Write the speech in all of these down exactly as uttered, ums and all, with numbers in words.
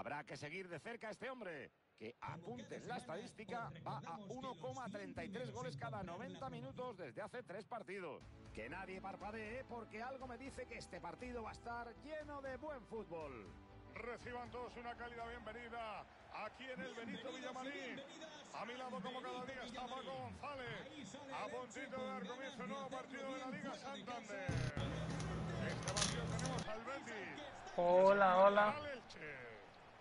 Habrá que seguir de cerca a este hombre, que apuntes la estadística, va a uno coma treinta y tres goles cada noventa minutos desde hace tres partidos. Que nadie parpadee, porque algo me dice que este partido va a estar lleno de buen fútbol. Reciban todos una cálida bienvenida aquí en el Benito Villamarín. A mi lado, como cada día, está Paco González, a puntito de dar comienzo el nuevo partido de la Liga Santander. Este partido tenemos al Betis. Hola, hola.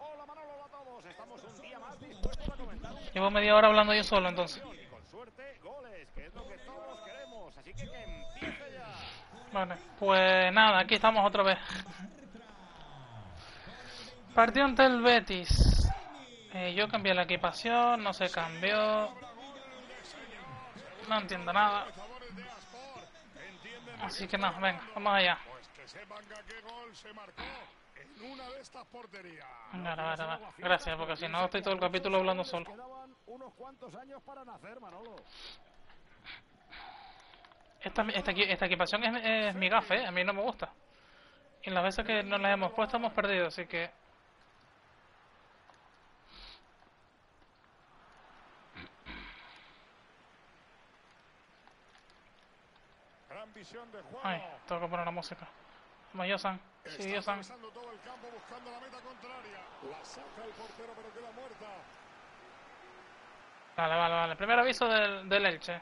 Hola Manolo, hola a todos. Estamos un día más dispuestos a comentar. Llevo media hora hablando yo solo, entonces. Y con suerte, goles, que es lo que todos queremos. Así que que empiece ya. Vale, pues nada, aquí estamos otra vez. Partido ante el Betis. Eh, yo cambié la equipación, no se cambió. No entiendo nada. Así que no, venga, vamos allá. Venga, vale, vale, vale. Gracias, porque si no estoy todo el capítulo hablando solo. Esta, esta, esta equipación es, es mi gafe, ¿eh? A mí no me gusta. Y las veces que nos las hemos puesto hemos perdido, así que... Ay, tengo que poner la música. Como Yosan. Sí, Yosan. Vale, vale, vale. Primer aviso del, del Elche.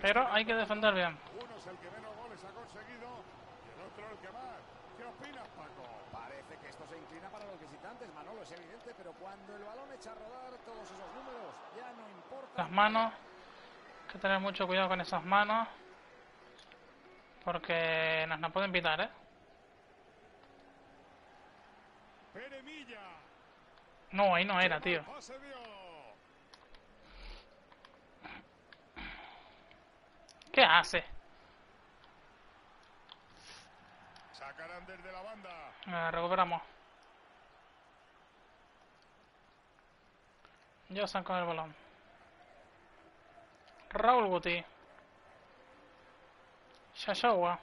Pero hay que defender bien. Uno es el que menos goles ha conseguido y el otro el que más. ¿Qué opinas, Paco? Parece que esto se inclina para los visitantes, Manolo, es evidente, pero cuando el balón echa a rodar, todos esos números ya no importan. Las manos. Hay que tener mucho cuidado con esas manos, porque nos, nos pueden pitar, ¿eh? Pere Milla. No, ahí no era, tío. ¿Qué hace? Sacarán desde la banda. Ah, recuperamos. Yo saco el balón. Raúl Guti, Shashawa,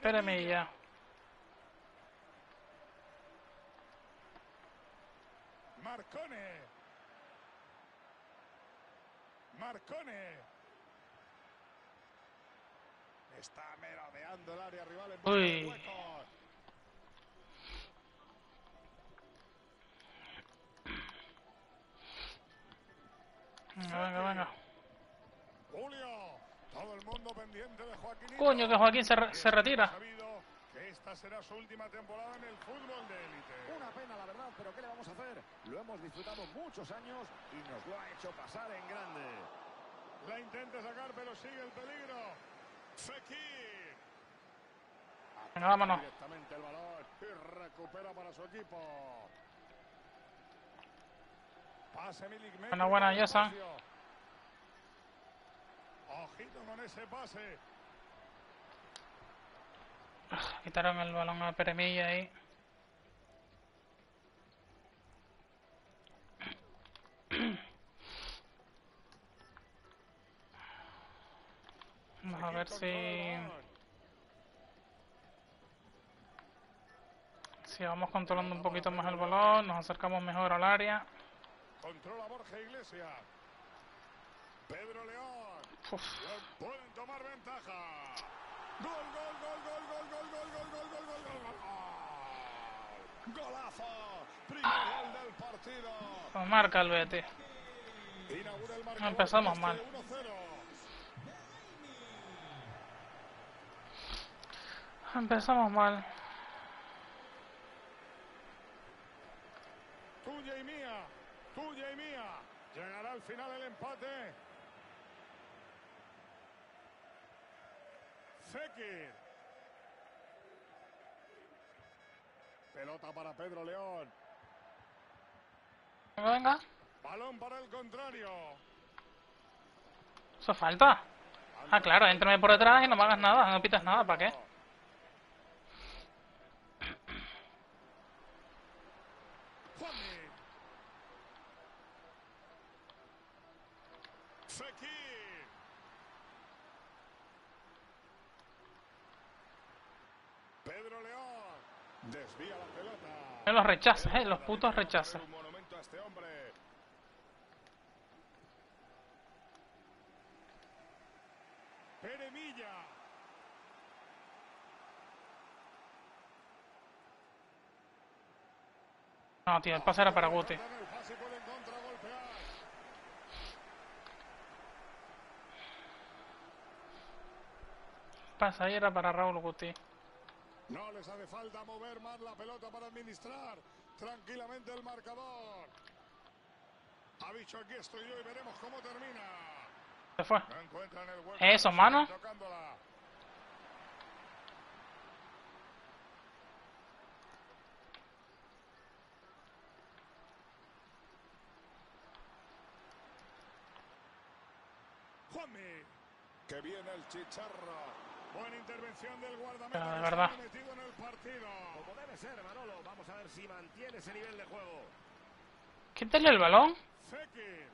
Pere Milla. Marcone. Marcone. Está merodeando el área rival en busca de huecos. Venga, venga, venga. Coño, que Joaquín se, re se retira. Esta será su última temporada en el fútbol de élite. Una pena, la verdad, pero ¿qué le vamos a hacer? Lo hemos disfrutado muchos años y nos lo ha hecho pasar en grande. La intenta sacar, pero sigue el peligro. Fekir. Venga, vámonos. Directamente el balón y recupera para su equipo. Pase Milik. Buena, buena, Yosa. Ojito con ese pase. Ah, quitaron el balón a Pere Milla ahí. Vamos a ver si... Si vamos controlando un poquito más el balón, nos acercamos mejor al área. Controla Borja Iglesias. Pedro León. Pueden tomar ventaja. Gol, gol, gol, gol, gol, gol, gol, gol, gol, gol, gol, gol, gol. Golazo. Primer gol del partido. Nos marca el Betis. Empezamos mal. Empezamos mal. Tuya y mía, tuya y mía. Llegará al final el empate. Fekir. Pelota para Pedro León. Venga. Balón para el contrario. ¿Eso falta? Ah, claro, entrame por detrás y no me hagas nada, no pitas nada, ¿para qué? Eh, los rechaza, eh, los putos rechaza. Pere Milla. No, tío, el pase era para Guti. Pasa ahí era para Raúl Guti. No les hace falta mover más la pelota para administrar tranquilamente el marcador. Ha dicho aquí estoy yo y veremos cómo termina. Se fue. No eso, mano. Juanmi, que viene el chicharro. Buena intervención del guardameta. De verdad. Metido en el partido. Como debe ser, Manolo. Vamos a ver si mantiene ese nivel de juego. Quítale el balón. Fekir.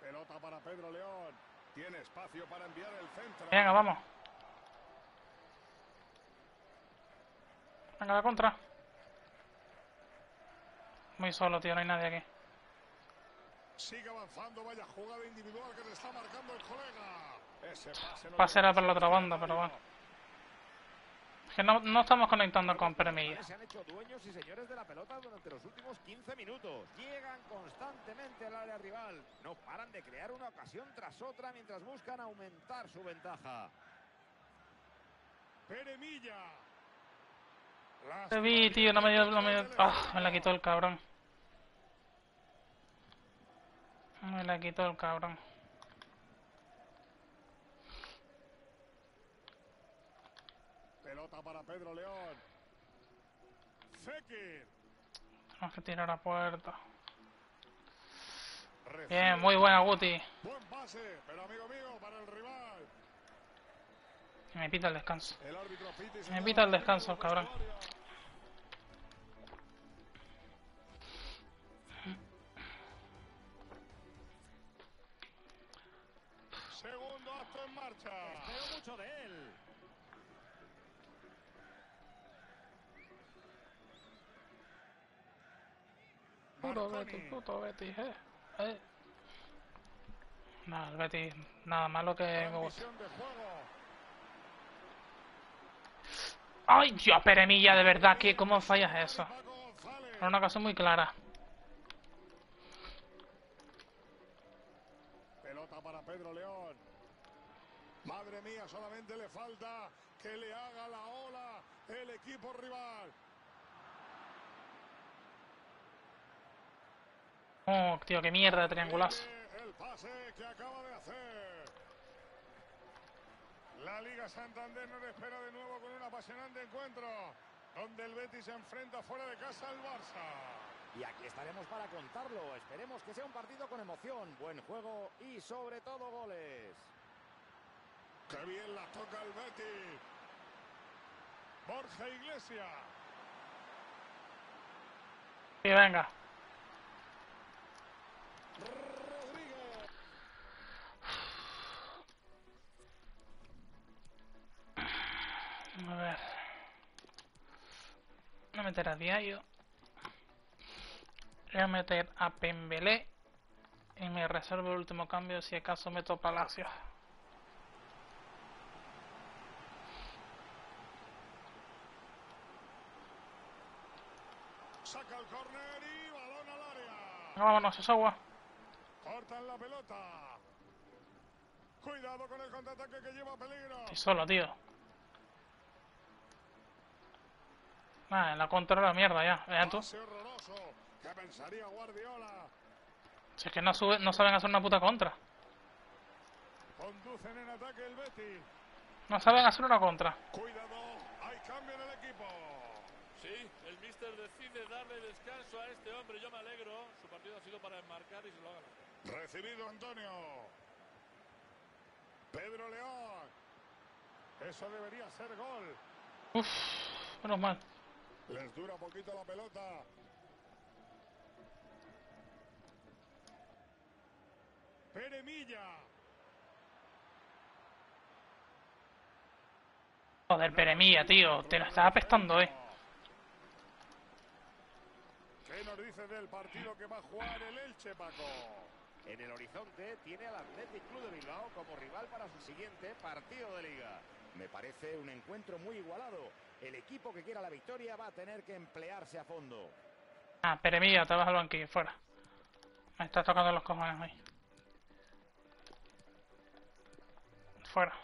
Pelota para Pedro León. Tiene espacio para enviar el centro. Venga, vamos. Venga, la contra. Muy solo, tío. No hay nadie aquí. Sigue avanzando, vaya jugada individual que le está marcando el colega. Ese pase no pasará para la otra banda, pero bueno. Es que no, no estamos conectando con Pere Milla. Se han hecho dueños y señores de la pelota durante los últimos quince minutos. Llegan constantemente al área rival. No paran de crear una ocasión tras otra mientras buscan aumentar su ventaja. Pere Milla. Te vi, tío, no me dio... No me, dio, oh, me la quitó el cabrón. Me la quitó el cabrón. Pelota para Pedro León. Fekir. Tenemos que tirar a puerta. Bien, muy buena Guti. Buen pase, pero amigo mío, para el rival. Me pita el descanso. Me pita el descanso, cabrón. Espero mucho de él. Puto Betis, puto Betis, eh. eh. Nada, el Betis, nada malo que me gusta. Ay, Dios, Pere Milla, de verdad, que cómo fallas eso. Era una ocasión muy clara. Pelota para Pedro León. Madre mía, solamente le falta que le haga la ola el equipo rival. Oh, tío, qué mierda de triangulazo. El pase que acaba de hacer. La Liga Santander nos espera de nuevo con un apasionante encuentro, donde el Betis se enfrenta fuera de casa al Barça. Y aquí estaremos para contarlo. Esperemos que sea un partido con emoción, buen juego y sobre todo goles. ¡Qué bien la toca el Betis! ¡Borja Iglesias! ¡Y venga! ¡Rodríguez! A ver... Voy a meter a Diallo. Voy a meter a Pembele. Y me reservo el último cambio si acaso meto a Palacio. Saca el córner y balón al área. Vámonos, Shashawa. Cortan la pelota. Cuidado con el contraataque que lleva peligro. Estoy solo, tío. Ah, en la contra la mierda ya. Vean tú. ¿Qué pensaría Guardiola? Si es que no, sube, no saben hacer una puta contra. Conducen en ataque el Betis. No saben hacer una contra. Cuidado, hay cambio en el equipo. Sí, el míster decide darle descanso a este hombre. Yo me alegro. Su partido ha sido para enmarcar y se lo ha ganado. Recibido Antonio. Pedro León. Eso debería ser gol. Uff, menos mal. Les dura poquito la pelota. Pere Milla. Joder, Pere Milla, tío, te lo estás apestando, eh. ¿Qué nos dices del partido que va a jugar el Elche, Paco? En el horizonte tiene al Athletic Club de Bilbao como rival para su siguiente partido de Liga. Me parece un encuentro muy igualado. El equipo que quiera la victoria va a tener que emplearse a fondo. Ah, Pere Milla, te vas al banquillo, fuera. Me está tocando los cojones hoy. Fuera.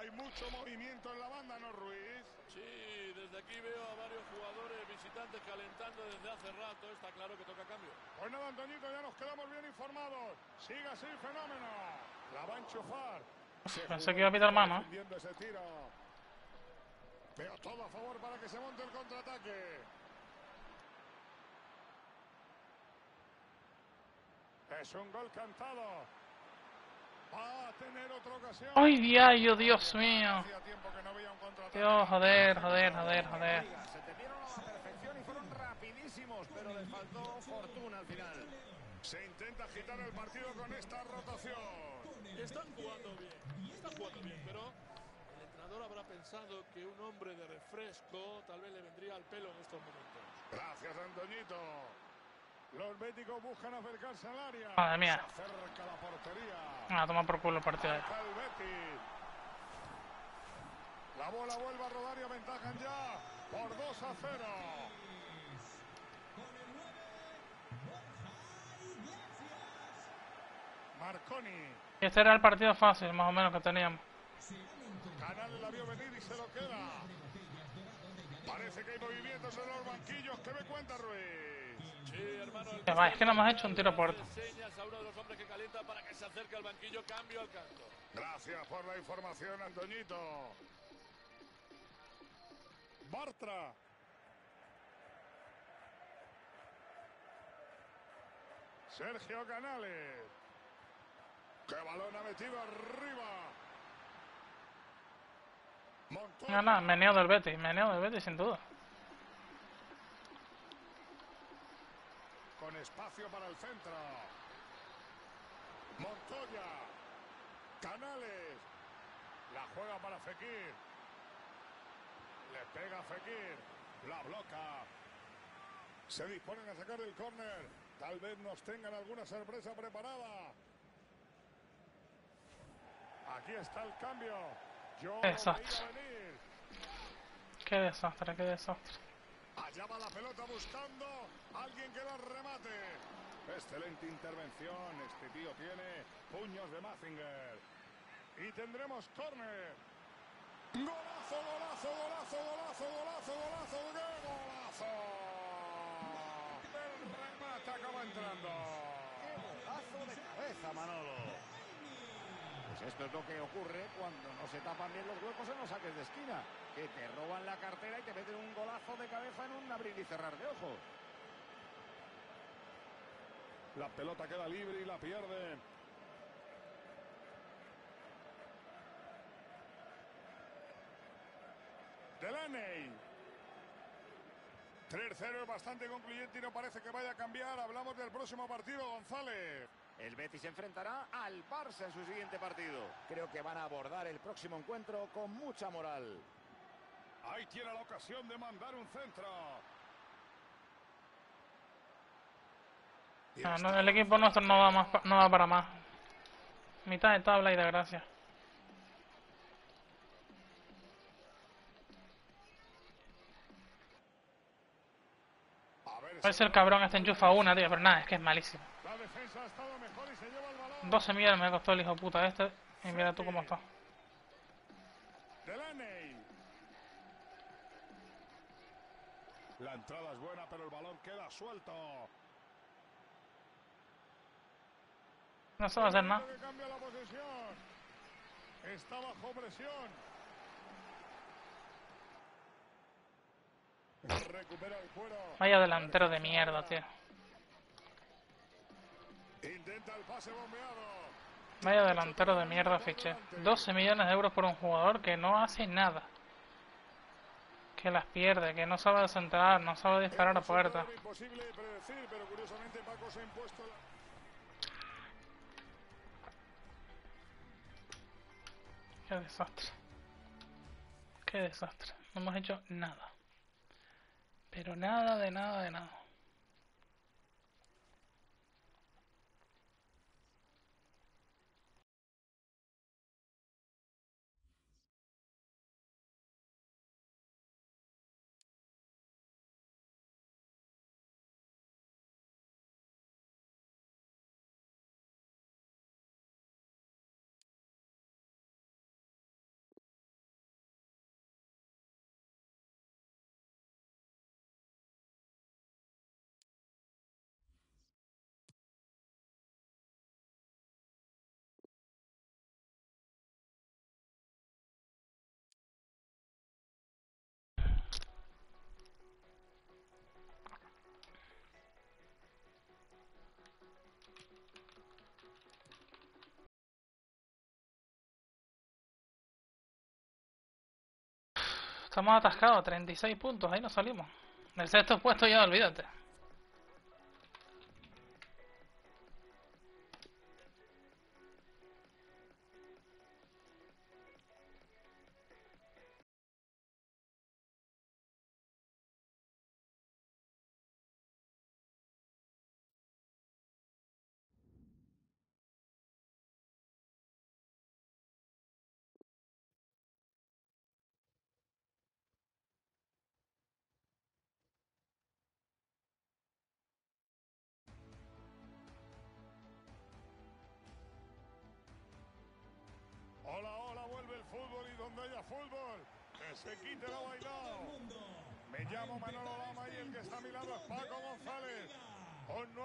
Hay mucho movimiento en la banda, ¿no, Ruiz? Sí, desde aquí veo a varios jugadores visitantes calentando desde hace rato. Está claro que toca cambio. Pues nada, Antonito, ya nos quedamos bien informados. Sigue así el fenómeno. La va a enchufar. Pensé que iba a pitar mano, ¿eh? Pero todo a favor para que se monte el contraataque. Es un gol cantado. Va a tener otra ocasión. ¡Ay, diario, Dios mío! Dios, joder, joder, joder, joder. Se tendieron a la perfección y fueron rapidísimos, pero les faltó fortuna al final. Se intenta agitar el partido con esta rotación. Están jugando bien, están jugando bien, pero el entrenador habrá pensado que un hombre de refresco tal vez le vendría al pelo en estos momentos. Gracias, Antoñito. Los béticos buscan acercarse al área. Madre mía. Se acerca la portería. Ah, toma por culo el partido. La bola vuelve a rodar y aventajan ya por dos a cero. Marconi. Este era el partido fácil, más o menos, que teníamos. Canales la vio venir y se lo queda. Parece que hay movimientos en los banquillos. ¿Qué me cuenta, Ruiz? Sí, hermano, va, es que no me has hecho un tiro a puerta. Gracias por la información, Antoñito. Bartra. Sergio Canales. ¡Qué balón ha metido arriba! Montón. No, no, meneo del Betis, meneo del Betis sin duda. Con espacio para el centro. Montoya. Canales. La juega para Fekir. Le pega Fekir. La bloca. Se disponen a sacar el córner. Tal vez nos tengan alguna sorpresa preparada. Aquí está el cambio. Yo desastre. Qué desastre, qué desastre. Allá va la pelota buscando alguien que la remate. Excelente intervención. Este tío tiene puños de Mazinger. Y tendremos córner. ¡Golazo, golazo, golazo, golazo, golazo, golazo! ¡Qué golazo! El remate acaba entrando. ¡Qué golazo de cabeza, Manolo! Pues esto es lo que ocurre cuando no se tapan bien los huecos en los saques de esquina. Que te roban la cartera y te meten un golazo de cabeza en un abrir y cerrar de ojos. La pelota queda libre y la pierden. Delaney. tres cero es bastante concluyente y no parece que vaya a cambiar. Hablamos del próximo partido, González. El Betis se enfrentará al Barça en su siguiente partido. Creo que van a abordar el próximo encuentro con mucha moral. Ahí tiene la ocasión de mandar un centro. No, no, el equipo nuestro no va, más, no va para más. Mitad de tabla y de gracia. A ver si el cabrón está enchufa una, tío, pero nada, es que es malísimo. doce millones me costó el hijo puta este. Y mira tú cómo está. La entrada es buena, pero el balón queda suelto. No se va a hacer nada. Está bajo presión. Recupera el cuero. Vaya delantero de mierda, tío. Intenta el pase bombeado. Vaya delantero de mierda, fiché. doce millones de euros por un jugador que no hace nada. Que las pierde, que no sabe centrar, no sabe disparar a puerta. Qué desastre. Qué desastre. No hemos hecho nada. Pero nada de nada de nada. Estamos atascados, treinta y seis puntos, ahí nos salimos. Del sexto puesto ya, olvídate. Fútbol, que se quite la bailao. Me llamo Manolo Lama y el que está a mi lado es Paco González.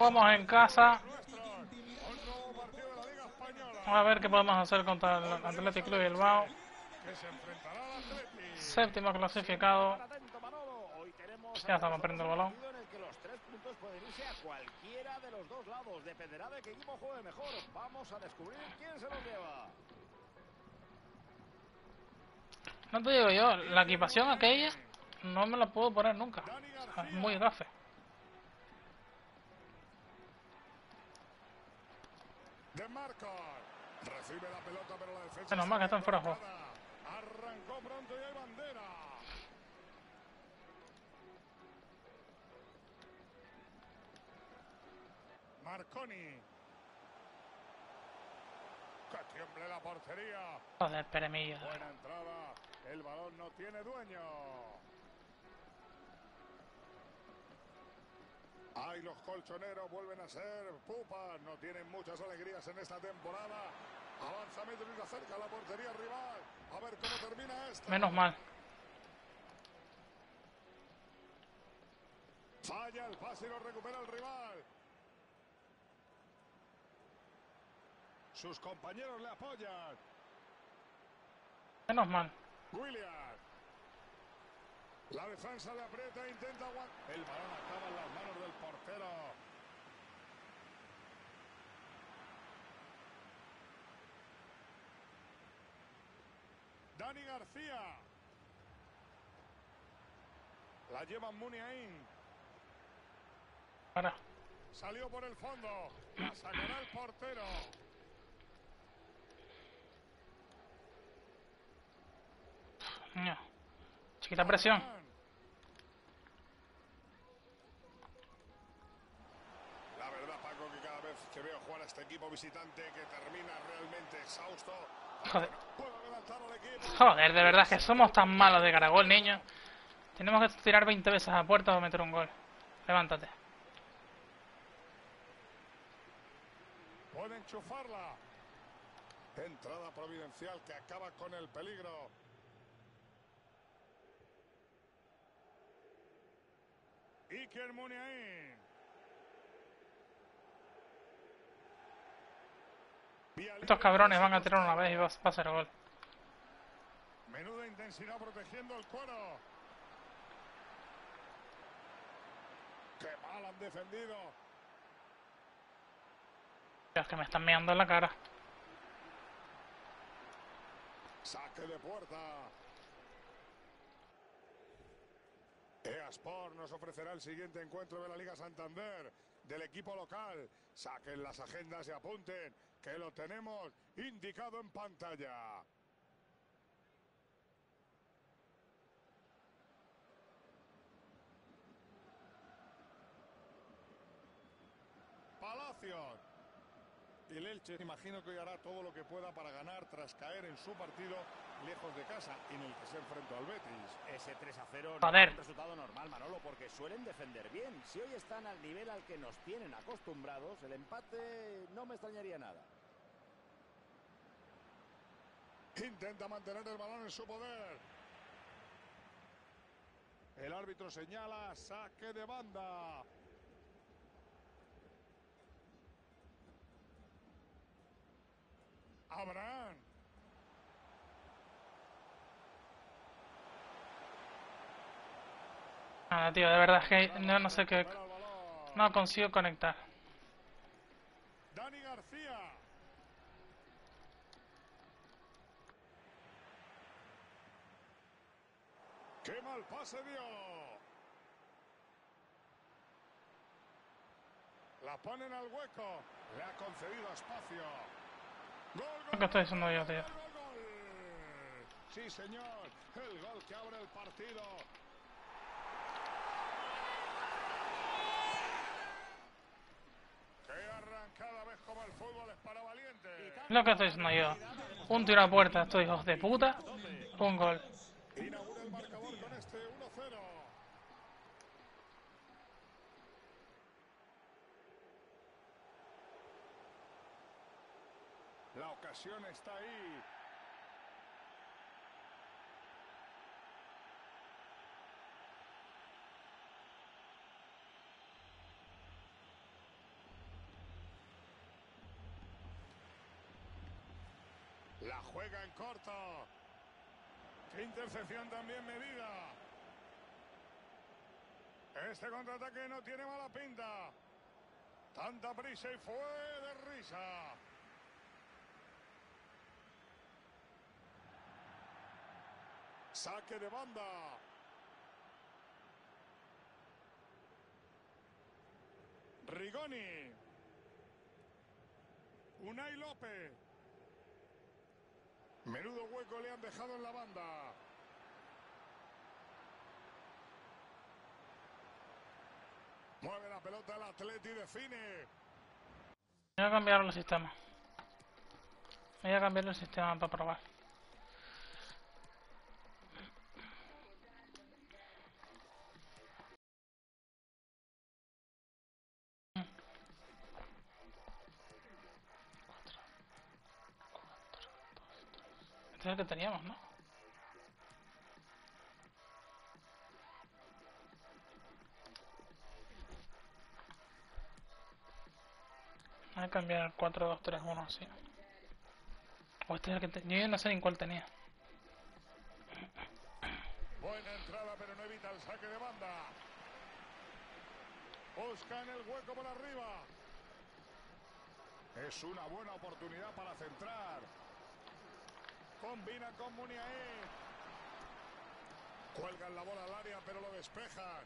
Vamos en casa. Vamos a ver qué podemos hacer contra el Athletic Club de Bilbao. Séptimo clasificado. Ya estamos perdiendo el balón. Pueden irse a cualquiera de los dos lados. Dependerá de qué equipo juegue mejor. Vamos a descubrir quién se los lleva. No te digo yo, la equipación aquella no me la puedo poner nunca. O sea, es muy gafe. De Marcos recibe la pelota, pero la defensa. Menos mal que están fuera de juego. Arrancó pronto y hay bandera. Marcone. Que tiemble la portería. Joder, Pere Milla. Buena entrada. El balón no tiene dueño. Ay, los colchoneros vuelven a ser pupas. No tienen muchas alegrías en esta temporada. Avanza metro y acerca la portería rival. A ver cómo termina esto. Menos mal. Falla el pase y lo recupera el rival. Sus compañeros le apoyan. Menos mal. William. La defensa le aprieta e intenta aguantar. El balón acaba en las manos del portero. Dani García. La lleva Muniain. Para. Salió por el fondo. La sacará el portero. No. Chiquita presión. La verdad, Paco, que cada vez que veo jugar a este equipo visitante que termina realmente exhausto. Joder. Joder, de verdad que somos tan malos de caragol, niño. Tenemos que tirar veinte veces a puerta o meter un gol. Levántate. Puede enchufarla. Entrada providencial que acaba con el peligro. Iker Muniain. Estos cabrones van a tirar una vez y va a ser gol. Menuda intensidad protegiendo el cuero. Qué mal han defendido. Dios, que me están mirando en la cara. Saque de puerta. Sport nos ofrecerá el siguiente encuentro de la Liga Santander, del equipo local. Saquen las agendas y apunten, que lo tenemos indicado en pantalla. situación. Y el Elche, imagino que hoy hará todo lo que pueda para ganar tras caer en su partido lejos de casa, en el que se enfrentó al Betis. Ese tres a cero no es un resultado normal, Manolo, porque suelen defender bien. Si hoy están al nivel al que nos tienen acostumbrados, el empate no me extrañaría nada. Intenta mantener el balón en su poder. El árbitro señala saque de banda. Abraham. Ah, tío, de verdad es que no, no sé qué. No consigo conectar. Dani García. ¡Qué mal pase dio! La ponen al hueco. Le ha concedido espacio. Gol, gol, ¿qué estoy diciendo yo, tío? Sí, señor. El gol que abre el partido. ¡Qué arrancada! ¿Ves cómo el fútbol es para valientes? Lo que estoy diciendo yo. Un tiro a puerta, estos hijos de puta. Un gol. Inaugura el marcador con este uno cero. La ocasión está ahí. La juega en corto. ¡Qué intercepción también medida! Este contraataque no tiene mala pinta. Tanta prisa y fue de risa. Saque de banda. Rigoni. Unai López. Menudo hueco le han dejado en la banda. Mueve la pelota el Atleti, define. Voy a cambiar el sistema. Voy a cambiar el sistema para probar. Este es el que teníamos, ¿no? Voy a cambiar el cuatro dos tres uno, así. O este es el que tenía. Yo no sé ni cuál tenía. Buena entrada, pero no evita el saque de banda. Buscan el hueco por arriba. Es una buena oportunidad para centrar. Combina con Muniain. Cuelgan la bola al área, pero lo despejan.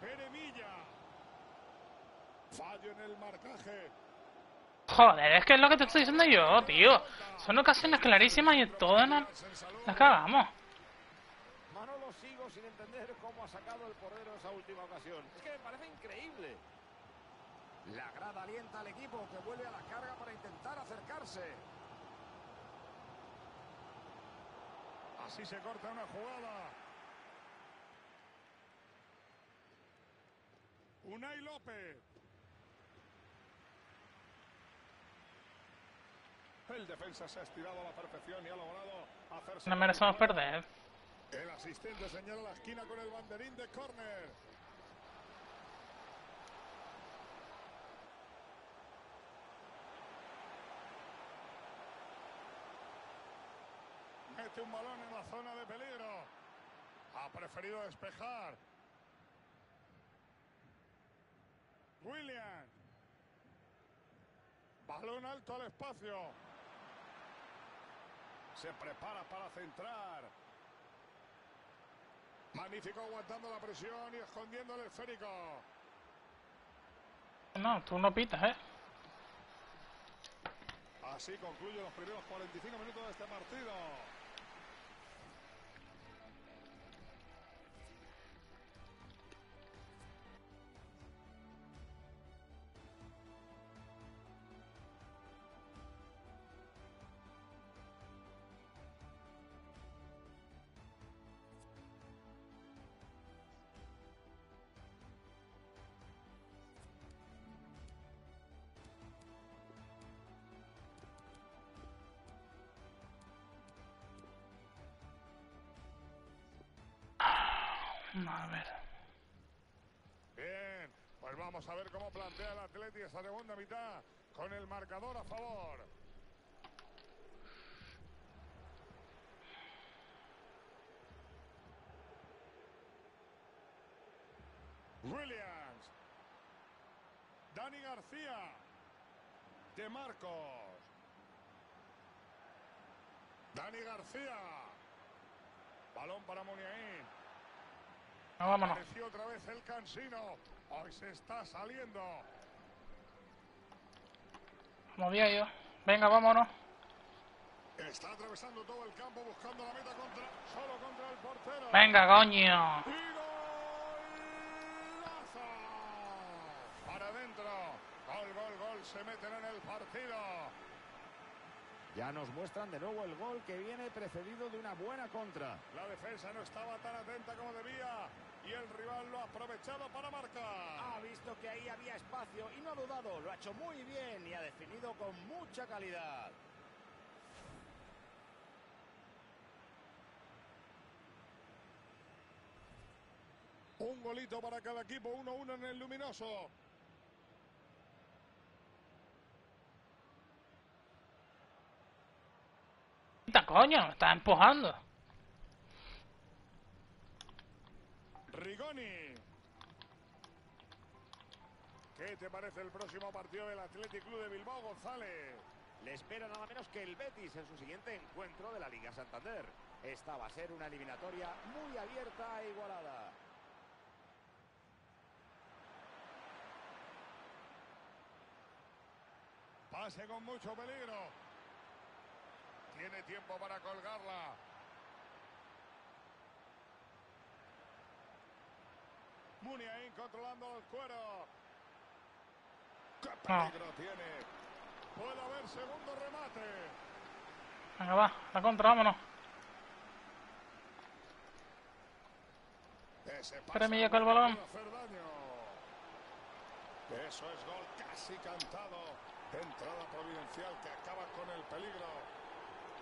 Pere Milla. Fallo en el marcaje. Joder, es que es lo que te estoy diciendo yo, tío. Son ocasiones clarísimas y todas nos las cagamos. Manolo, sigo sin entender cómo ha sacado el portero esa última ocasión. Es que me parece increíble. La grada alienta al equipo que vuelve a la carga para intentar acercarse. Así se corta una jugada. Unai López. El defensa se ha estirado a la perfección y ha logrado hacerse... No merecemos perder. El asistente señala la esquina con el banderín de córner. Mete un balón en la zona de peligro. Ha preferido despejar. William. Balón alto al espacio. Se prepara para centrar. Magnífico aguantando la presión y escondiendo el esférico. No, tú no pitas, ¿eh? Así concluyen los primeros cuarenta y cinco minutos de este partido. A ver. Bien, pues vamos a ver cómo plantea el Atleti esa segunda mitad con el marcador a favor. Williams. Dani García. De Marcos. Dani García. Balón para Muniain. No, vámonos. Apareció otra vez el cansino. Hoy se está saliendo. Como había yo. Venga, vámonos. Está atravesando todo el campo buscando la meta contra, solo contra el portero. Venga, coño. Para adentro. Gol, gol, gol. Se meten en el partido. Ya nos muestran de nuevo el gol que viene precedido de una buena contra. La defensa no estaba tan atenta como debía y el rival lo ha aprovechado para marcar. Ha visto que ahí había espacio y no ha dudado. Lo ha hecho muy bien y ha definido con mucha calidad. Un golito para cada equipo, uno uno en el luminoso. Coño, está empujando. Rigoni. ¿Qué te parece el próximo partido del Athletic Club de Bilbao, González? Le espera nada menos que el Betis en su siguiente encuentro de la Liga Santander. Esta va a ser una eliminatoria muy abierta e igualada. Pase con mucho peligro. Tiene tiempo para colgarla. Muniain controlando el cuero. ¡Qué peligro ah. tiene! Puede haber segundo remate. Venga, va. La contra, vámonos. Pere Milla con el balón. Eso es gol casi cantado. Entrada providencial que acaba con el peligro.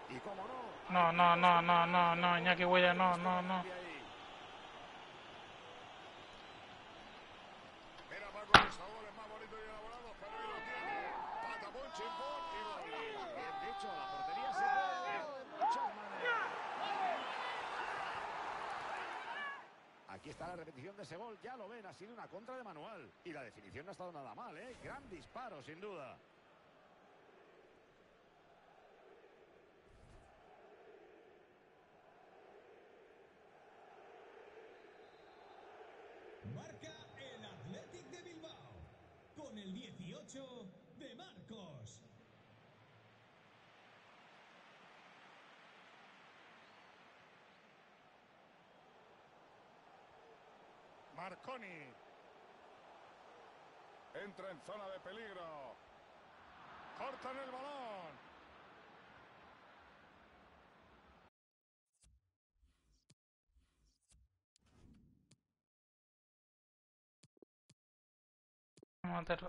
Y como no, no, no, no, no, no, Iñaki Huella, no, no, no. Mira, Paco, los sabores más bonitos y elaborados, pero ahí lo tiene. Patapón, chimpón y gol. Bien dicho, la portería se puede de muchas maneras. Aquí está la repetición de ese gol, ya lo ven, ha sido una contra de manual. Y la definición no ha estado nada mal, ¿eh? Gran disparo, sin duda. Marca el Athletic de Bilbao con el dieciocho de Marcos. Marcone entra en zona de peligro. Cortan el balón.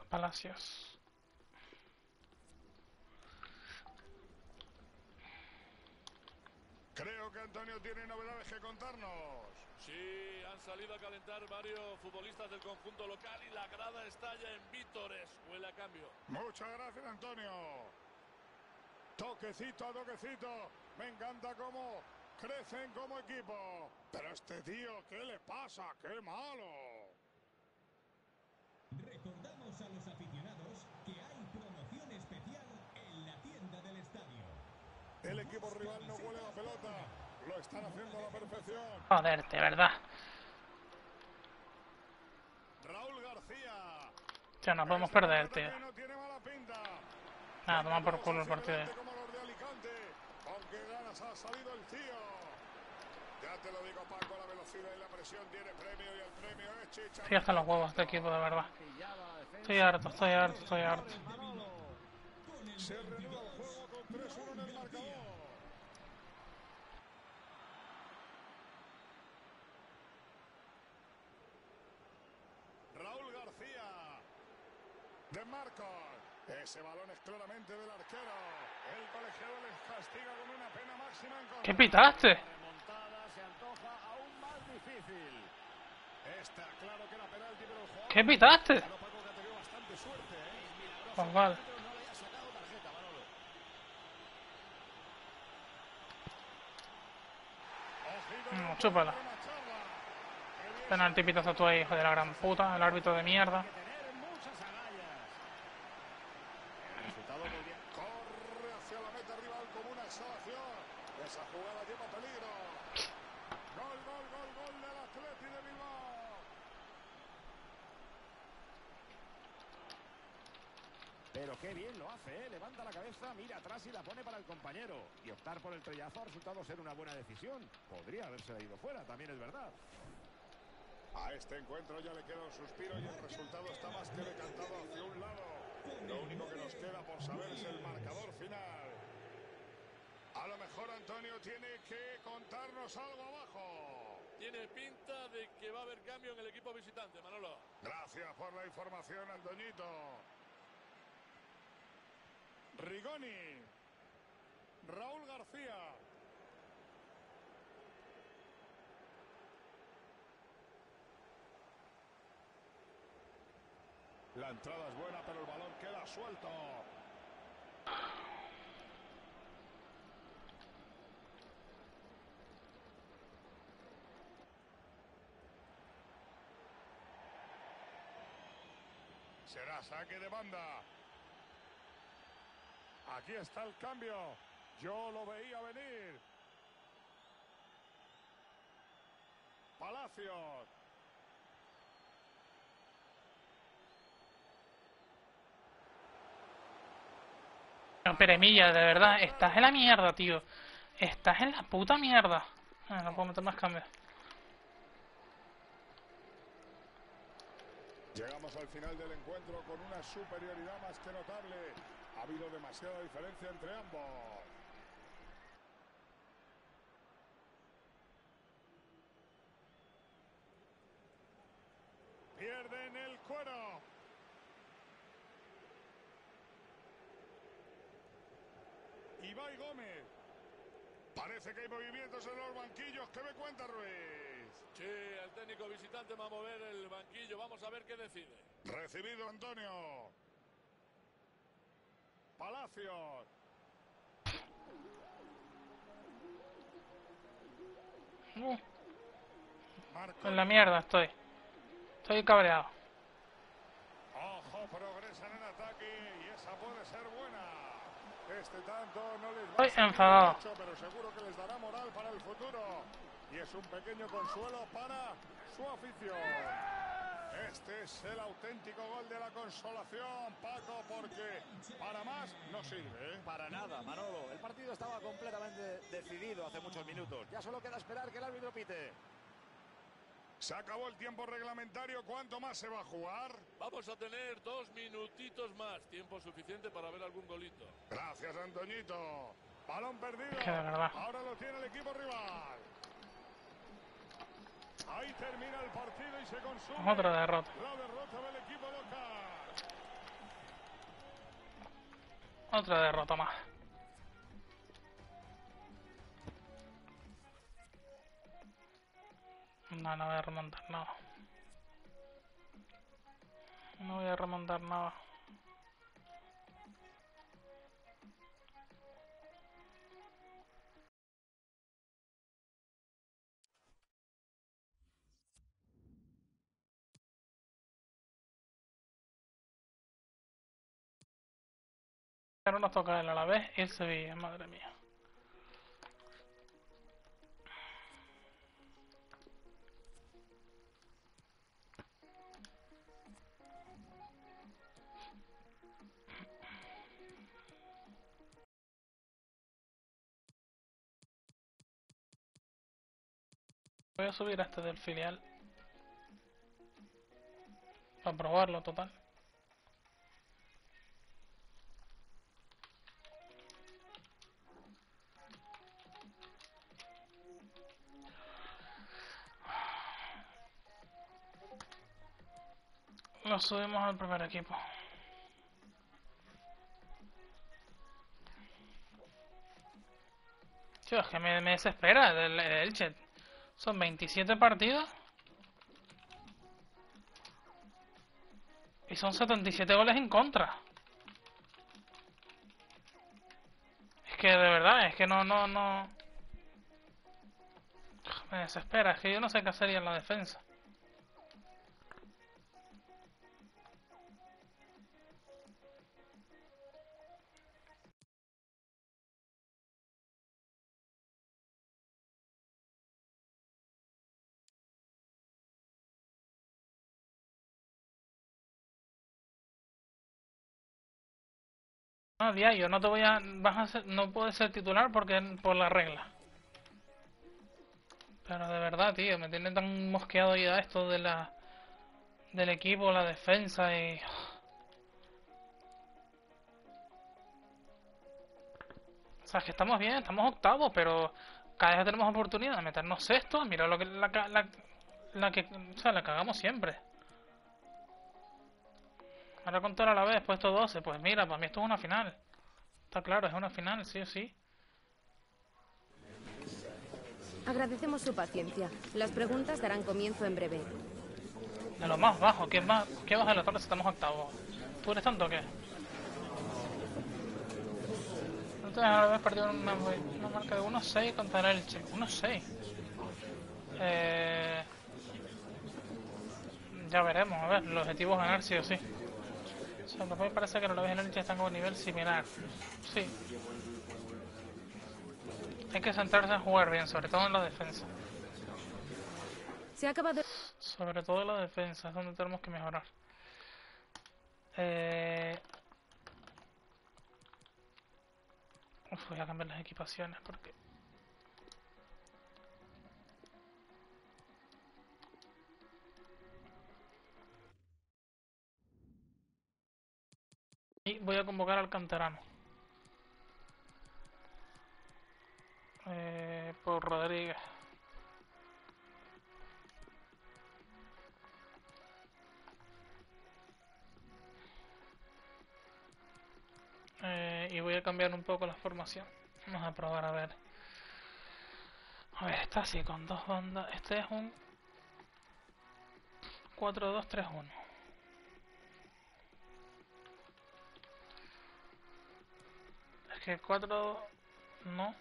Palacios. Creo que Antonio tiene novedades que contarnos. Sí, han salido a calentar varios futbolistas del conjunto local y la grada estalla en vítores. Huele a cambio. Muchas gracias, Antonio. Toquecito a toquecito. Me encanta cómo crecen como equipo. Pero a este tío, ¿qué le pasa? ¡Qué malo! Recordamos a los aficionados que hay promoción especial en la tienda del estadio. El equipo rival no huele la pelota. Lo están haciendo a la perfección. Joder, de verdad. Raúl García. Ya nos podemos perder, tío. Nada, toma por culo el partido. Aunque ganas ha salido el tío. Ya te lo digo, Paco, la velocidad y la presión tiene premio y el premio es chicha. Sí, hasta los huevos este equipo, de verdad. Estoy harto, estoy harto, estoy harto. Se reanuda el juego con tres uno en el marcador. Raúl García. De Marcos. Ese balón es claramente del arquero. El colegiado les castiga con una pena máxima en contra. ¿Qué pitaste? Se antoja aún más difícil. ¿Qué pitaste? Pues vale. No, chúpala. Penalti pitazo tú ahí, hijo de la gran puta. El árbitro de mierda. Pero qué bien lo hace, ¿eh? Levanta la cabeza, mira atrás y la pone para el compañero. Y optar por el trellazo ha resultado ser una buena decisión. Podría haberse ido fuera, también es verdad. A este encuentro ya le queda un suspiro y el resultado está más que decantado hacia un lado. Lo único que nos queda por saber es el marcador final. A lo mejor Antonio tiene que contarnos algo abajo. Tiene pinta de que va a haber cambio en el equipo visitante, Manolo. Gracias por la información, Antoñito. Rigoni, Raúl García, la entrada es buena pero el balón queda suelto. Será saque de banda. Aquí está el cambio. Yo lo veía venir. Palacio. No, Pere Milla, de verdad. Estás en la mierda, tío. Estás en la puta mierda. Ah, no puedo meter más cambios. Llegamos al final del encuentro con una superioridad más que notable. Ha habido demasiada diferencia entre ambos. Pierden el cuero. Ibai Gómez. Parece que hay movimientos en los banquillos. ¿Qué me cuenta, Ruiz? Sí, el técnico visitante va a mover el banquillo. Vamos a ver qué decide. Recibido, Antonio. Palacio. Uh. En la mierda estoy. Estoy cabreado. Ojo, progresan en ataque y esa puede ser buena. Este tanto no les va. Estoy enfadado. Mucho, pero seguro que les dará moral para el futuro. Y es un pequeño consuelo para su afición. Este es el auténtico gol de la consolación, Paco, porque para más no sirve. Para nada, Manolo. El partido estaba completamente decidido hace muchos minutos. Ya solo queda esperar que el árbitro pite. Se acabó el tiempo reglamentario. ¿Cuánto más se va a jugar? Vamos a tener dos minutitos más. Tiempo suficiente para ver algún golito. Gracias, Antoñito. Balón perdido. Es que de verdad. Ahora lo tiene el equipo rival. Ahí termina el partido y se consume otra derrota. La derrota del equipo local. Otra derrota más. No, no voy a remontar nada. No voy a remontar nada. Ahora nos toca el Alavés y el Sevilla, madre mía. Voy a subir a este del filial para probarlo, total. Lo subimos al primer equipo. Tío, es que me, me desespera el, el Elche. Son veintisiete partidos. Y son setenta y siete goles en contra. Es que de verdad, es que no, no, no... Me desespera, es que yo no sé qué hacería en la defensa. No, Diario, no te voy a, vas a ser, no puedes ser titular porque por la regla. Pero de verdad, tío, me tiene tan mosqueado ya esto de la del equipo, la defensa y o sea, es que estamos bien, estamos octavos, pero cada vez tenemos oportunidad de meternos sexto. Mira lo que la, la, la que, o sea, la cagamos siempre. Ahora contar a la vez, puesto doce. Pues mira, para mí esto es una final. Está claro, es una final, sí o sí. Agradecemos su paciencia. Las preguntas darán comienzo en breve. De lo más bajo, ¿qué más? ¿Qué baja de la tabla si estamos octavos? ¿Tú eres tanto o qué? Entonces ahora hemos perdido una, una marca de uno seis contra el Elche. uno seis. Eh... Ya veremos, a ver, el objetivo es ganar sí o sí. O sea, me parece que los Leves y el Elche están a un nivel similar. Sí. Hay que centrarse en jugar bien, sobre todo en la defensa. Se ha acabado. Sobre todo en la defensa, es donde tenemos que mejorar. Eh... Uf, voy a cambiar las equipaciones porque... Y voy a convocar al canterano. Eh, por Rodríguez. Eh, y voy a cambiar un poco la formación. Vamos a probar a ver. A ver, está así con dos bandas. Este es un cuatro dos tres uno. Que cuatro no.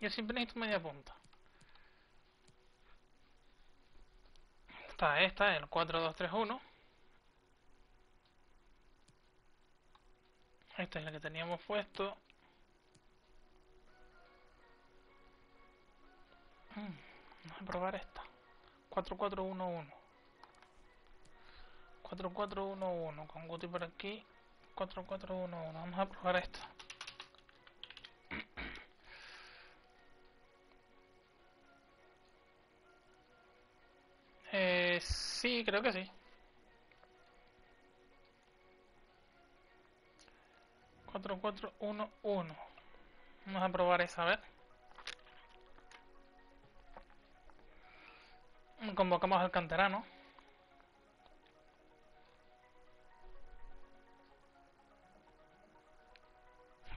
Yo siempre necesito media punta. Está esta, el cuatro dos tres uno. Esta es la que teníamos puesto. Vamos a probar esta. cuatro cuatro uno uno. cuatro cuatro uno uno con Guti por aquí. cuatro cuatro uno uno, vamos a probar esto. Eh, sí, creo que sí. cuatro cuatro uno uno. Vamos a probar esa, a ver. Convocamos al canterano.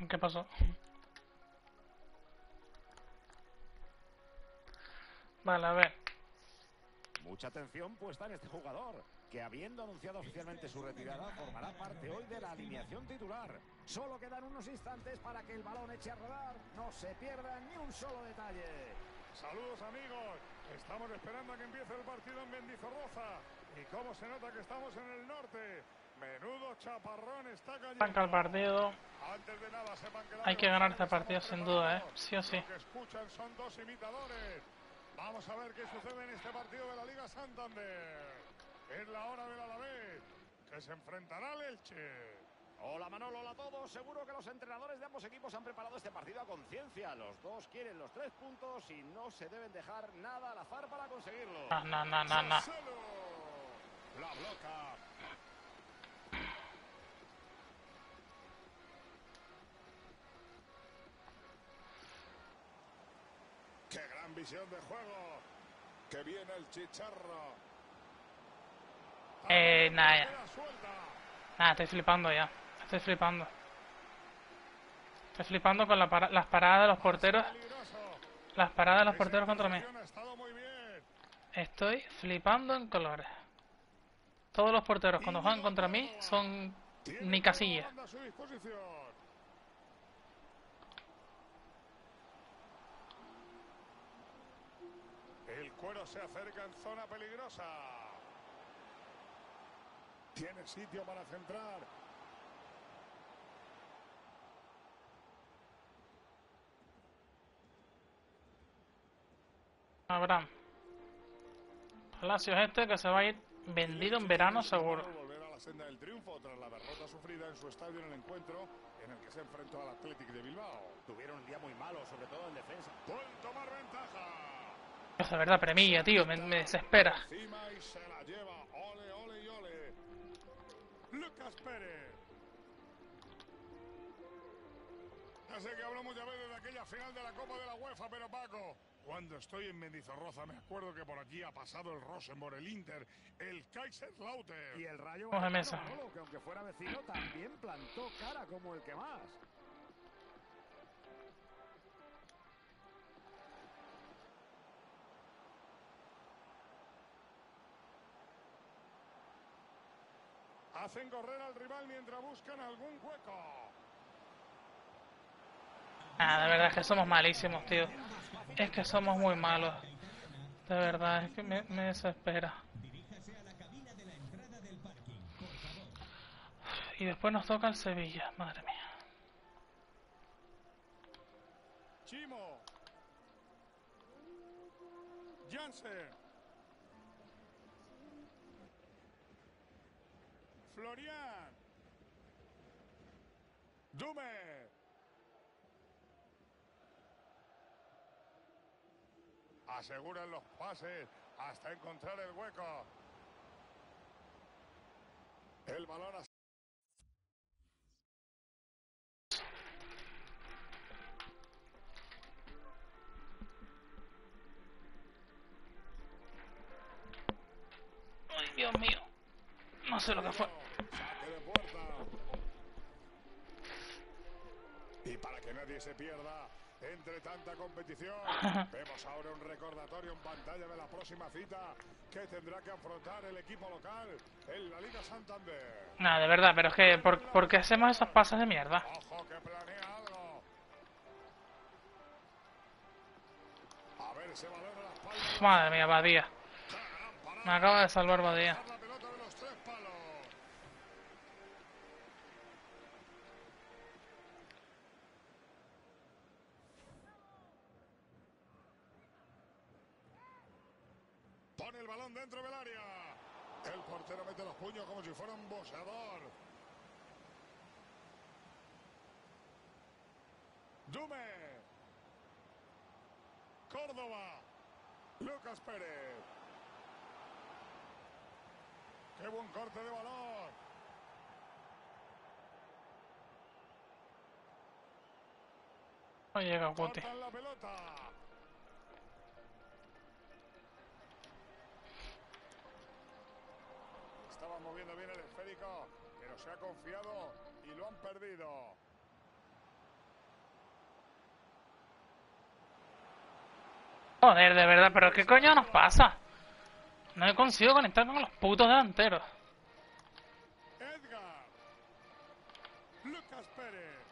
¿Qué pasó? Vale, a ver. Mucha atención puesta en este jugador, que habiendo anunciado oficialmente su retirada, formará parte hoy de la alineación titular. Solo quedan unos instantes para que el balón eche a rodar. No se pierda ni un solo detalle. Saludos, amigos. Estamos esperando a que empiece el partido en Mendizorroza. Y cómo se nota que estamos en el norte. Menudo chaparrón está cayendo. Arranca el partido. Antes de nada, sepan que hay que ganar este partido sin duda, eh. Sí o sí. Lo que escuchan son dos imitadores. Vamos a ver qué sucede en este partido de la Liga Santander. Es la hora del Alavés, que se enfrentará al Elche. Hola Manolo, hola a todos. Seguro que los entrenadores de ambos equipos han preparado este partido a conciencia. Los dos quieren los tres puntos y no se deben dejar nada al azar para conseguirlo. No, no, no, no, no. La bloca. ¡Qué gran visión de juego! ¡Que viene el chicharro! Eh, nada. Nada, estoy flipando ya. Estoy flipando. Estoy flipando con la para las paradas de los porteros. Las paradas de los porteros contra mí. Estoy flipando en colores. Todos los porteros cuando juegan contra mí son ni casilla. El cuero se acerca en zona peligrosa. Tiene sitio para centrar. Abraham. Palacio es este que se va a ir vendido en verano seguro. Volver a la senda del triunfo tras la derrota sufrida en su estadio en el encuentro en el que se enfrentó al Athletic de Bilbao. Tuvieron un día muy malo, sobre todo en defensa. Pueden tomar ventaja. Dios, de verdad, Pere Milla, tío, me, me desespera. Encima y se la lleva. Ole, ole y ole. Lucas Pérez. Ya sé que hablamos ya de aquella final de la Copa de la UEFA, pero Paco, cuando estoy en Mendizorroza me acuerdo que por aquí ha pasado el Rosenborg, el Inter, el Kaiserslautern y el Rayo Vallecano, que aunque fuera vecino también plantó cara como el que más. Hacen correr al rival mientras buscan algún hueco. Ah, de verdad es que somos malísimos, tío. Es que somos muy malos. De verdad, es que me, me desespera. Y después nos toca el Sevilla, madre mía. Chimo. Jansen. Florian. Dume. Aseguran los pases hasta encontrar el hueco. El balón a... Ay, Dios mío. No sé lo que fue. Saque de puerta. Y para que nadie se pierda... Entre tanta competición, vemos ahora un recordatorio en pantalla de la próxima cita que tendrá que afrontar el equipo local en la Liga Santander. No, de verdad, pero es que, ¿por, ¿por qué hacemos esas pasas de mierda? Ojo, que planea algo. A ver, se valora la espalda. Uf, madre mía, Badía. Me acaba de salvar Badía. El balón dentro del área. El portero mete los puños como si fuera un boxeador. Dume. Córdoba. Lucas Pérez. Qué buen corte de balón. No llega Guti. Cortan la pelota. Estaba moviendo bien el esférico, pero se ha confiado y lo han perdido. Joder, de verdad, pero ¿qué coño nos pasa? No he conseguido conectar con los putos delanteros. Edgar. Lucas Pérez.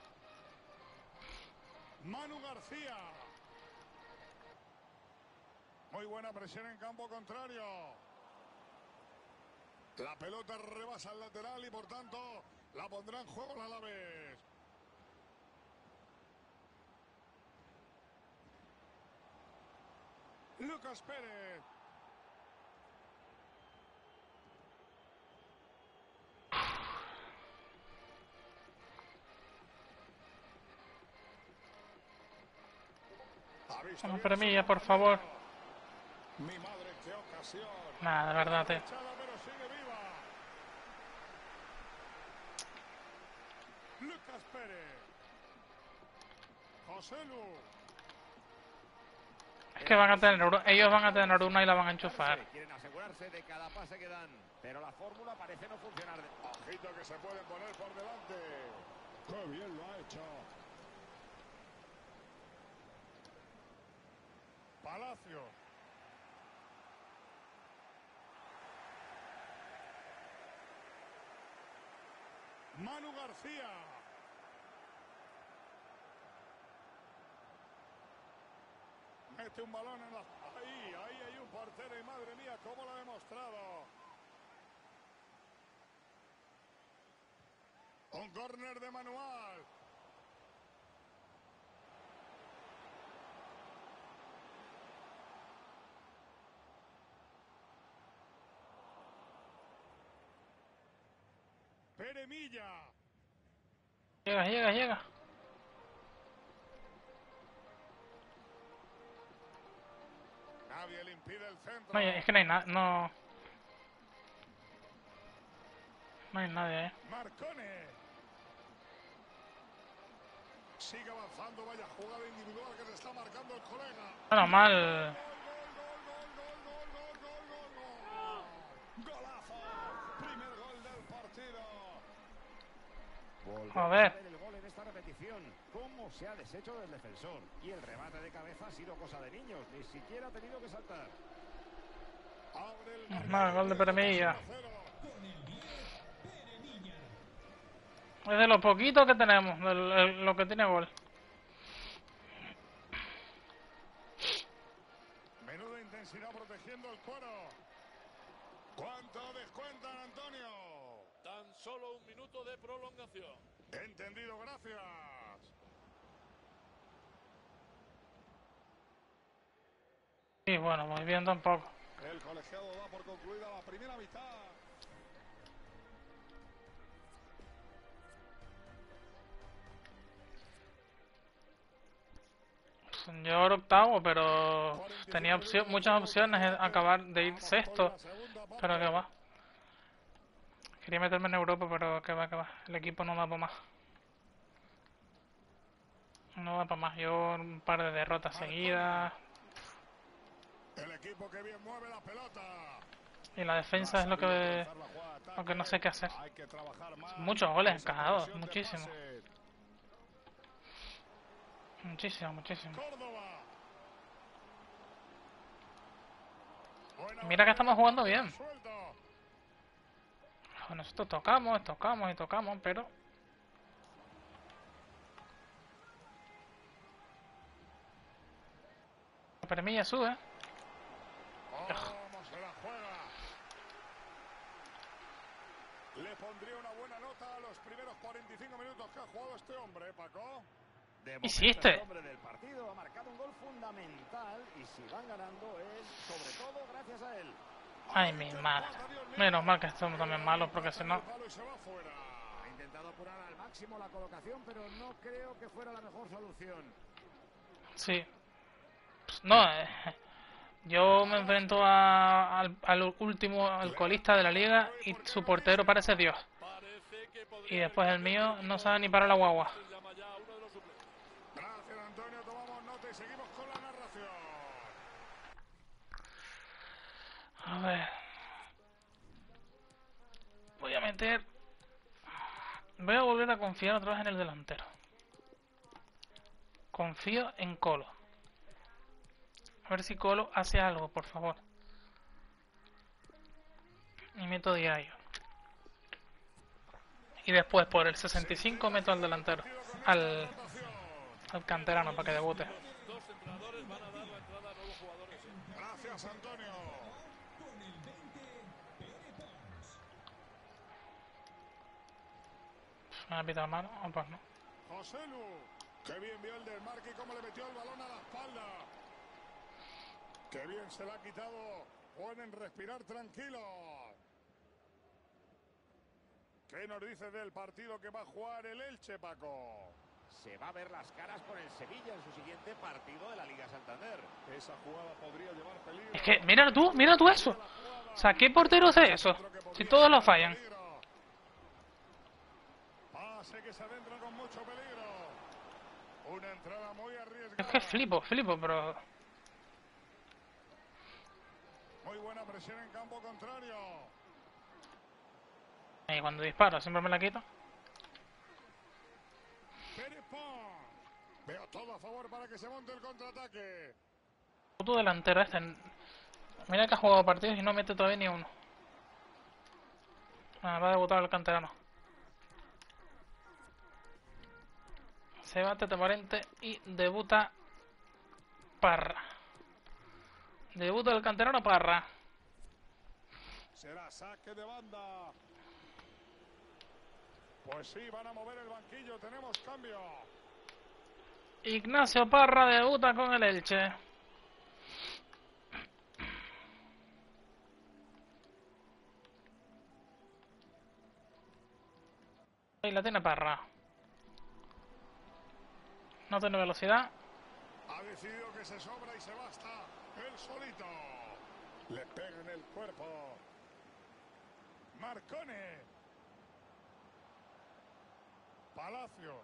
Manu García. Muy buena presión en campo contrario. La pelota rebasa el lateral y por tanto la pondrá en juego la Alavés. Lucas Pérez. Vamos, Pere Milla, por favor. Mi madre, qué ocasión. Nada, de verdad, te... Lucas Pérez. José Lu. Es que van a tener, ellos van a tener una y la van a enchufar. Quieren asegurarse de cada pase que dan, pero la fórmula parece no funcionar. Ojito que se pueden poner por delante. Qué bien lo ha hecho. Palacio. Manu García. Mete un balón en la... Ahí, ahí hay un portero y madre mía, cómo lo ha demostrado. Un córner de manual. Pere Milla. Llega, llega, llega. Nadie le impide el centro. No, es que no hay nada, no. No hay nadie, eh. Marcone. Sigue avanzando, vaya jugada individual que te está marcando el colega. Bueno, mal. A ver. El gol en esta repetición, cómo se ha deshecho del defensor y el remate de cabeza ha sido cosa de niños, ni siquiera ha tenido que saltar. Mal gol de Pere Milla. Es de lo poquito que tenemos, de lo que tiene gol. Menuda intensidad protegiendo el cuero. ¿Cuánto descuentan, Antonio? Tan solo un minuto de prolongación. Entendido, gracias. Y bueno, muy bien tampoco. El colegiado da por concluida la primera mitad. Yo era octavo, pero tenía opción, muchas opciones de acabar de ir sexto, pero que va. Quería meterme en Europa, pero que va, que va. El equipo no da para más. No da para más. Yo un par de derrotas seguidas. El equipo que bien mueve la pelota. Y la defensa es lo que, lo que no sé qué hacer. Muchos goles encajados, muchísimo. Muchísimo, muchísimo. Mira que estamos jugando bien. Nosotros tocamos, tocamos y tocamos, pero... Pere Milla sube. Oh, se la juega. Le pondría una buena nota a los primeros cuarenta y cinco minutos que ha jugado este hombre, Paco. De ¿Hiciste? El hombre del partido ha marcado un gol fundamental y si van ganando es sobre todo gracias a él. Ay, mi madre. Menos mal que estamos también malos, porque si no... Ha intentado apurar al máximo la colocación, pero no creo que fuera la mejor solución. Sí. Pues no, eh. Yo me enfrento a, al, al último alcoholista de la liga y su portero parece Dios. Y después el mío no sabe ni parar la guagua. Gracias, Antonio. Tomamos nota y seguimos con la narración. A ver. Voy a meter... Voy a volver a confiar otra vez en el delantero. Confío en Colo. A ver si Colo hace algo, por favor. Y meto diario. Y después por el sesenta y cinco meto al delantero. Al... Al canterano para que debute. Gracias, Antonio. ¿Me ha pitado mano? O pues no. José Lu, qué bien vio el desmarque y cómo le metió el balón a la espalda. Qué bien se la ha quitado. Pueden respirar tranquilos. ¿Qué nos dices del partido que va a jugar el Elche, Paco? Se va a ver las caras con el Sevilla en su siguiente partido de la Liga Santander. Esa jugada podría llevar peligro. Es que, mira tú, mira tú eso. O sea, ¿qué portero es eso? Si todos lo fallan. Que se adentra con mucho peligro. Una entrada muy arriesgada. Es que flipo, flipo, pero... Muy buena presión en campo contrario. Y cuando disparo siempre me la quito. Veo todo a favor para que se monte el contraataque. Puto delantero este. Mira que ha jugado partidos y no mete todavía ni uno. Ah, va a debutar el canterano. se va Tete Morente y debuta Parra. Debuta el canterano Parra. Será saque de banda. Pues sí, van a mover el banquillo, tenemos cambio. Ignacio Parra debuta con el Elche. Ahí la tiene Parra. No tiene velocidad. Ha decidido que se sobra y se basta. Él solito. Le pega en el cuerpo. Marcone. Palacio.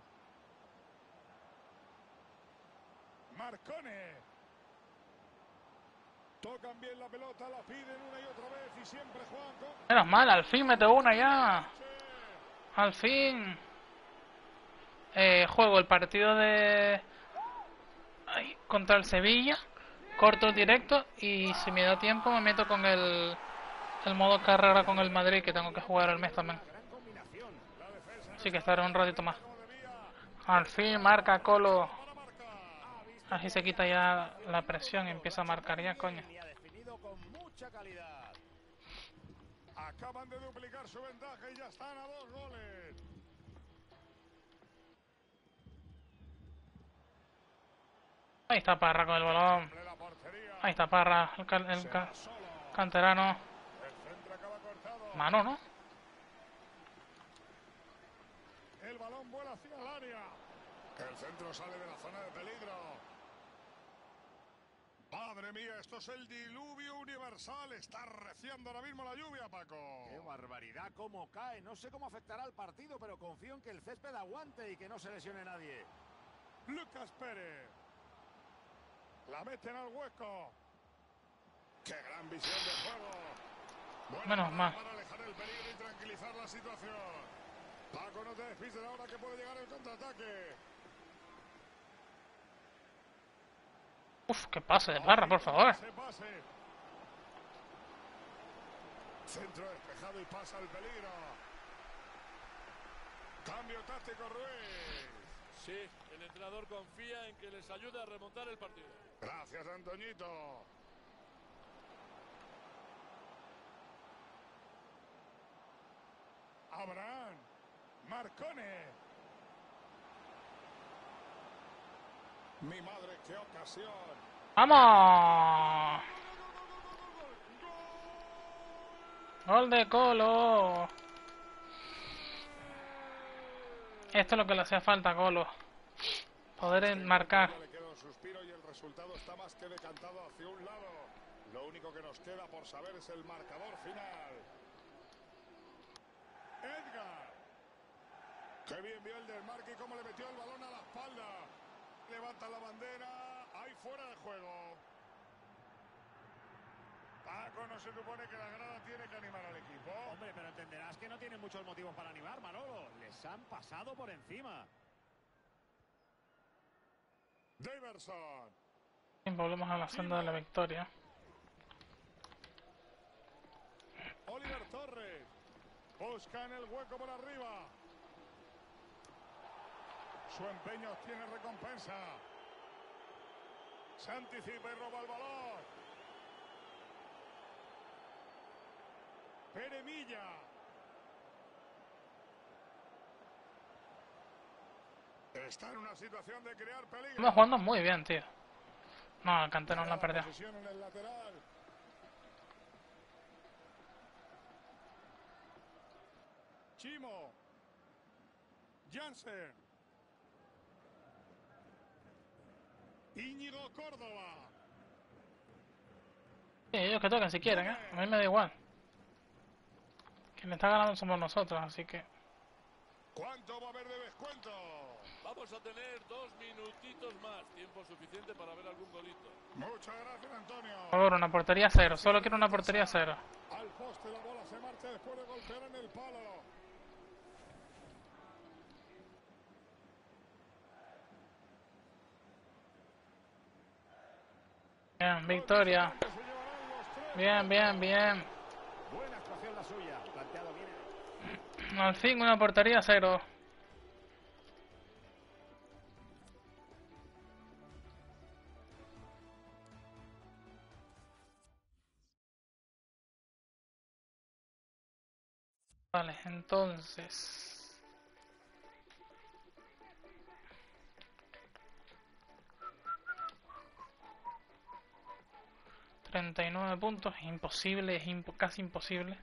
Marcone. Tocan bien la pelota, la piden una y otra vez y siempre juegan con... Menos mal, al fin mete una ya. Al fin eh, juego el partido de Ay, contra el Sevilla. Corto el directo y si me da tiempo me meto con el, el modo carrera con el Madrid, que tengo que jugar el mes también. Así que estaré un ratito más. Al fin marca Colo. Así se quita ya la presión y empieza a marcar ya, coño. Acaban de duplicar su ventaja y ya están a dos goles. Ahí está Parra con el balón. Ahí está Parra, el, can, el ca, canterano. Mano, ¿no? El balón vuela hacia el área. El centro sale de la zona de peligro. Madre mía, esto es el diluvio universal. Está arreciando ahora mismo la lluvia, Paco. Qué barbaridad cómo cae. No sé cómo afectará al partido, pero confío en que el césped aguante y que no se lesione nadie. Lucas Pérez. La meten al hueco. Qué gran visión de juego. Menos mal. Para alejar el peligro y tranquilizar la situación. Paco, no te despistes ahora que puede llegar el contraataque. Uf, que pase de Parra, por favor. Centro despejado y pasa el peligro. Cambio táctico, Ruiz. Sí, el entrenador confía en que les ayude a remontar el partido. Gracias, Antoñito. Abraham. Marcone. Mi madre, qué ocasión. ¡Vamos! ¡Gol de Colo! Esto es lo que le hacía falta a Colo. Poder marcar. Le queda un suspiro y el resultado está más que decantado hacia un lado. Lo único que nos queda por saber es el marcador final. Edgar. Qué bien vio el desmarque y cómo le metió el balón a la espalda. Levanta la bandera, ahí fuera de juego. Paco, no se supone que la grada tiene que animar al equipo. Hombre, pero entenderás que no tienen muchos motivos para animar, Manolo. Les han pasado por encima. Daverson. Volvemos a la senda de la victoria. Oliver Torres. Buscan el hueco por arriba. Su empeño tiene recompensa. Se anticipa y roba el balón. Pere Milla. Está en una situación de crear peligro. Estamos jugando muy bien, tío. No, el canterano la perdió. Chimo. Jansen. Íñigo Córdoba. Sí, ellos que tocan si quieren, ¿eh? A mí me da igual. Quien está ganando somos nosotros, así que... ¿Cuánto va a haber de descuento? Vamos a tener dos minutitos más. Tiempo suficiente para ver algún golito. Muchas gracias, Antonio. Por favor, una portería cero. Solo quiero una portería cero. Al poste la bola se marcha después de golpear en el palo. Bien, victoria. Bien, bien, bien. Buena actuación la suya. Planteado bien. Al fin una portería cero. Vale, entonces treinta y nueve puntos, imposible, es imp- casi imposible.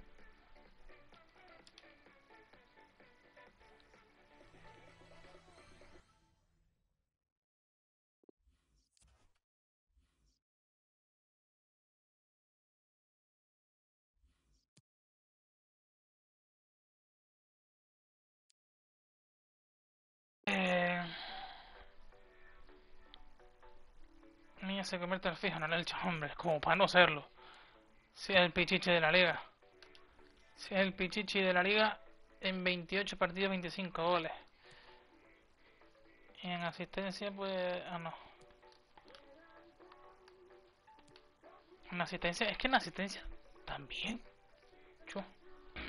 Se convierte en fijo en el Elche, hombre, como para no serlo. Si es el pichichi de la liga, si es el pichichi de la liga, en veintiocho partidos, veinticinco goles. Y en asistencia, pues. Ah, no. En asistencia, es que en asistencia también. Chu.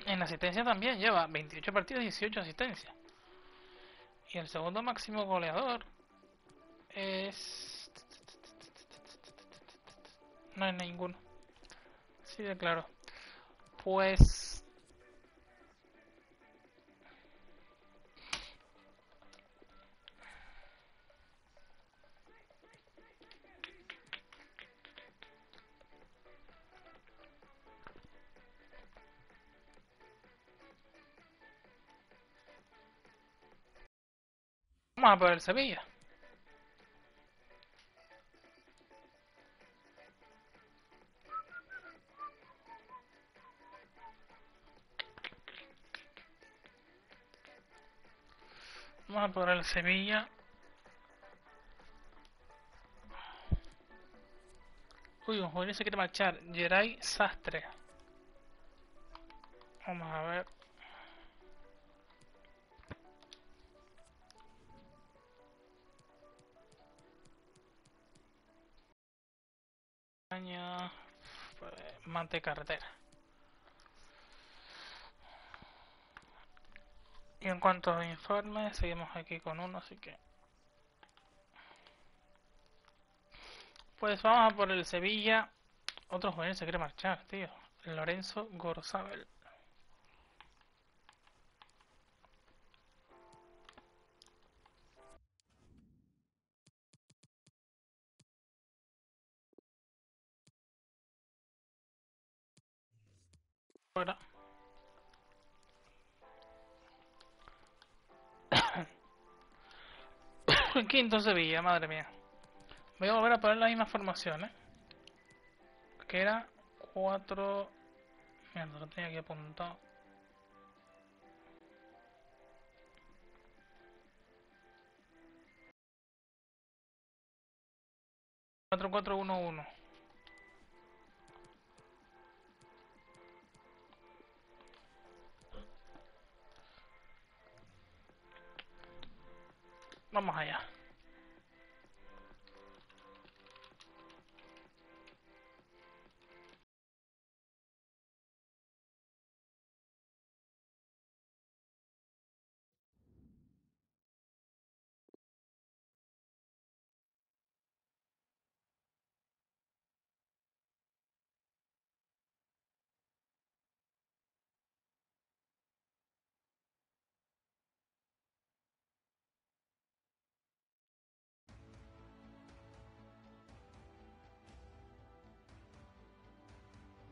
En asistencia también lleva veintiocho partidos, dieciocho asistencias. Y el segundo máximo goleador es. No hay ninguno. Sí, de claro. Pues... vamos a por el Sevilla. Vamos a por el Sevilla. Uy, un juvenil se quiere marchar. Geray Sastre. Vamos a ver. Caña. Mate carretera. Y en cuanto a informes, seguimos aquí con uno, así que... Pues vamos a por el Sevilla. Otro juvenil se quiere marchar, tío. Lorenzo Gorzabel. Fuera. Quinto Sevilla, madre mía. Voy a volver a poner la misma formación, ¿eh? Que era cuatro... Mierda, lo tenía aquí apuntado. cuatro cuatro uno uno. Vamos allá.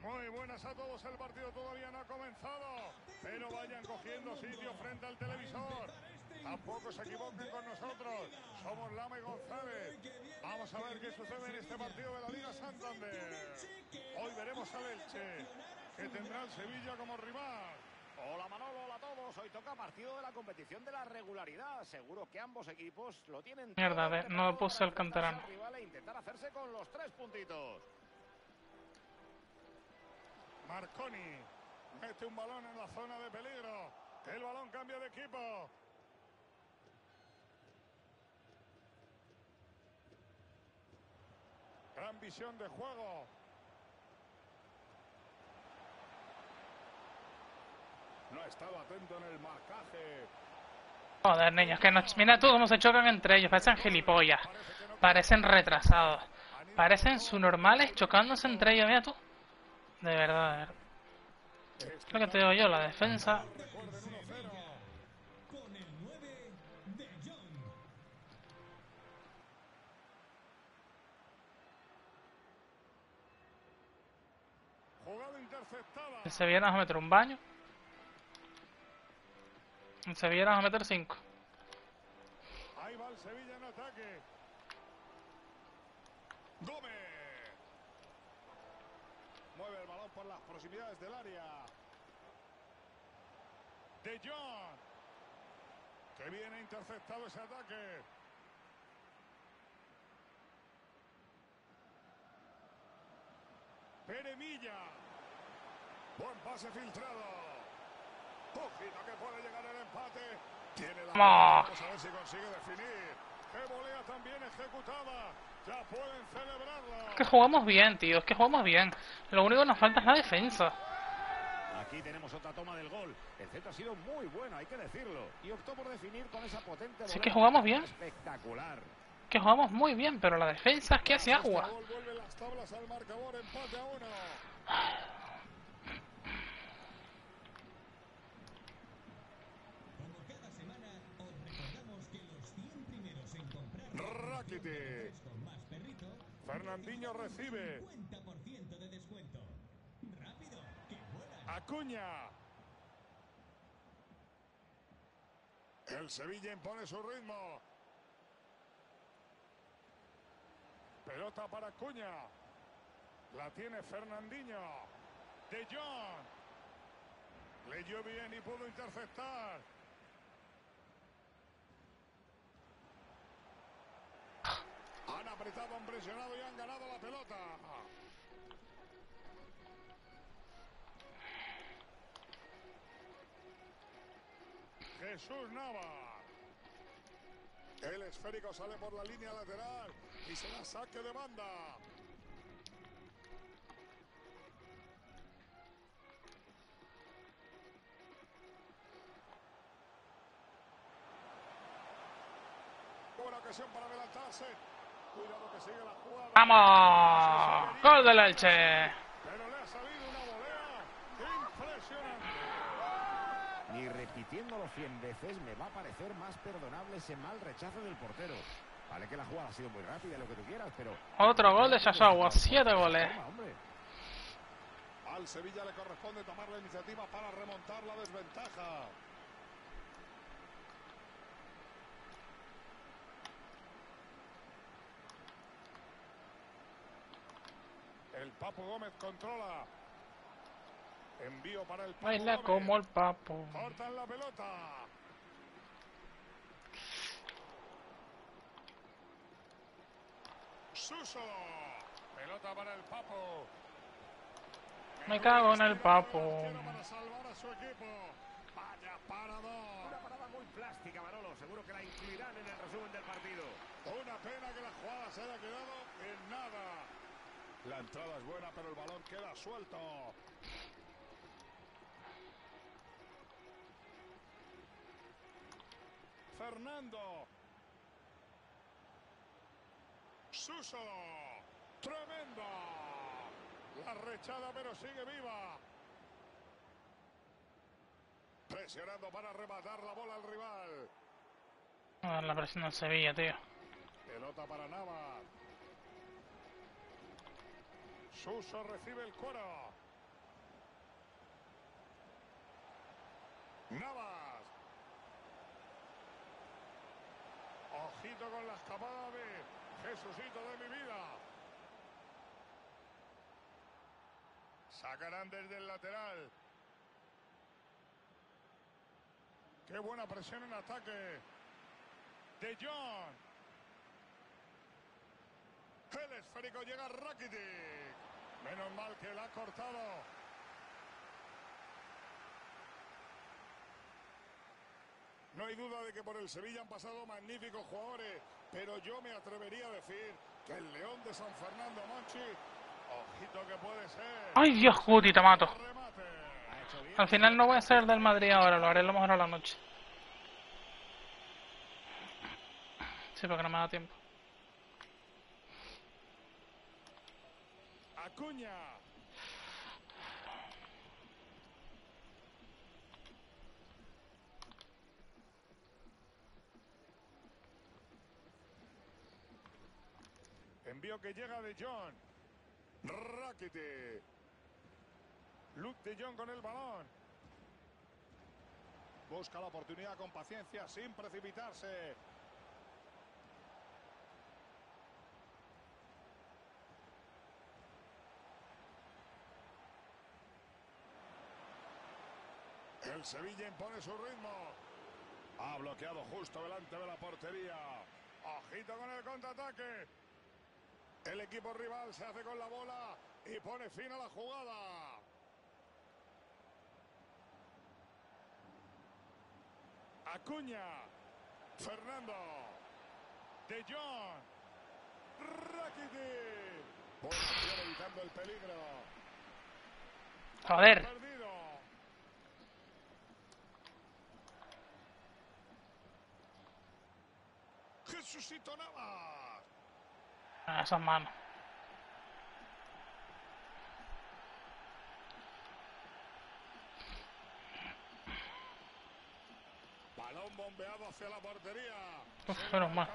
Muy buenas a todos, el partido todavía no ha comenzado, pero vayan cogiendo sitio frente al televisor. Tampoco se equivoquen con nosotros, somos Lama y González. Vamos a ver qué sucede en este partido de la Liga Santander. Hoy veremos al Elche, que tendrá el Sevilla como rival. Hola Manolo, hola a todos. Hoy toca partido de la competición de la regularidad. Seguro que ambos equipos lo tienen... Mierda, de, no puse el canterano. E intentar hacerse con los tres puntitos. Marcone mete un balón en la zona de peligro. El balón cambia de equipo. Gran visión de juego. No estaba atento en el marcaje. Joder, niños, que nos... Mira tú cómo se chocan entre ellos. Parecen gilipollas. Parecen retrasados. Parecen subnormales chocándose entre ellos. Mira tú. De verdad, de verdad. Es lo que te digo yo, la defensa. En Sevilla nos va a meter un baño. En Sevilla nos va a meter cinco. Ahí va el Sevilla en ataque. Gómez. Mueve el balón por las proximidades del área. De Jong. Que viene interceptado ese ataque. Pere Milla. Buen pase filtrado. Ojito que puede llegar el empate. Tiene la... Vamos a ver si consigue definir. Que volea también ejecutada. Ya pueden celebrarla. Es que jugamos bien, tío. Es que jugamos bien. Lo único que nos falta es la defensa. Aquí tenemos otra toma del gol. El centro ha sido muy bueno, hay que decirlo. Y optó por definir con esa potente... Así que jugamos bien. Espectacular. Que jugamos muy bien, pero la defensa es que hace agua. Gol, vuelve las tablas al marcador. Empate a uno. Fernandinho recibe. cincuenta por ciento de descuento. Rápido, que vuelan. Acuña. El Sevilla impone su ritmo. Pelota para Acuña. La tiene Fernandinho. De Jong. Leyó bien y pudo interceptar. Han apretado, han presionado y han ganado la pelota. Jesús Nava. El esférico sale por la línea lateral y se la saque de banda. Buena ocasión para adelantarse. Cuidado que sigue la jugada. ¡Vamos! ¡Gol del Elche! Pero le ha salido una volea impresionante. Ni repitiéndolo cien veces me va a parecer más perdonable ese mal rechazo del portero. Vale que la jugada ha sido muy rápida, lo que tú quieras, pero... Otro gol de Shashawa, siete goles. Al Sevilla le corresponde tomar la iniciativa para remontar la desventaja. El Papu Gómez controla. Envío para el Papu. Baila como el Papu. Cortan la pelota. Suso. Pelota para el Papu. Me cago en el Papu. Para salvar a su equipo. Vaya parada. Una parada muy plástica, Manolo. Seguro que la incluirán en el resumen del partido. Una pena que la jugada se haya quedado en nada. La entrada es buena, pero el balón queda suelto. Fernando. Suso. Tremendo. La rechada, pero sigue viva. Presionando para rematar la bola al rival. A ver, la presión en Sevilla, tío. Pelota para Navas. Suso recibe el cuero. Navas. Ojito con la escapada de Jesucito de mi vida. Sacarán desde el lateral. Qué buena presión en ataque. De Jong. El esférico llega a Rakitic. Menos mal que la ha cortado. No hay duda de que por el Sevilla han pasado magníficos jugadores, pero yo me atrevería a decir que el León de San Fernando Monchi, ojito que puede ser. ¡Ay, Dios, Guti, te mato! Al final no voy a ser del Madrid ahora, lo haré lo mejor a la noche. Sí, porque no me da tiempo. Acuña. Envío que llega De Jong. Raquete. Luuk de Jong con el balón. Busca la oportunidad con paciencia, sin precipitarse. El Sevilla impone su ritmo. Ha bloqueado justo delante de la portería. Ojito con el contraataque. El equipo rival se hace con la bola y pone fin a la jugada. Acuña. Fernando. De Jong. Rakiti. Por acción evitando el peligro. Joder. Jesucito Navas. Ah, son manos. Balón bombeado hacia la portería. Uf, menos mal.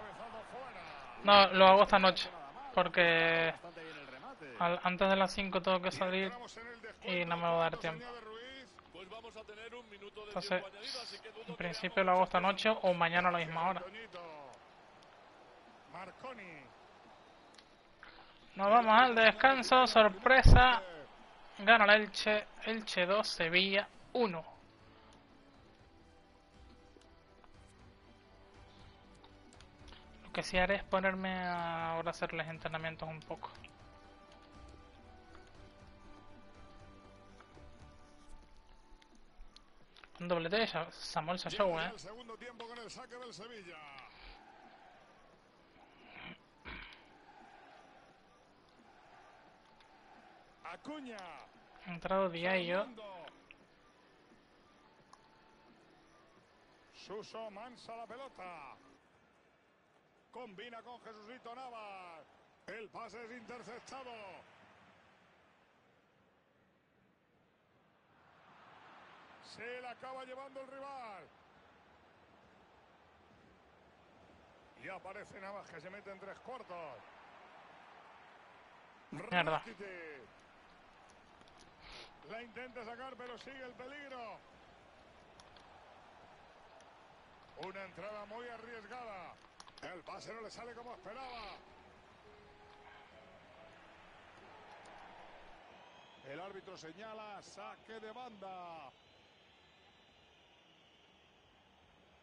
No, lo hago esta noche. Porque al, antes de las cinco tengo que salir y no me va a dar tiempo. Entonces, en principio lo hago esta noche o mañana a la misma hora. Marcone. Nos vamos al descanso, sorpresa. Gana el Elche, Elche dos, Sevilla uno. Lo que sí haré es ponerme a ahora hacerles entrenamientos un poco. Un doblete de Samuel Shashawa, eh. Segundo tiempo con el saque del Sevilla. Acuña. Ha entrado Diallo. Suso mansa la pelota. Combina con Jesucito Navas. El pase es interceptado. Se la acaba llevando el rival. Y aparece Navas que se mete en tres cuartos. Mierda. La intenta sacar, pero sigue el peligro. Una entrada muy arriesgada. El pase no le sale como esperaba. El árbitro señala saque de banda.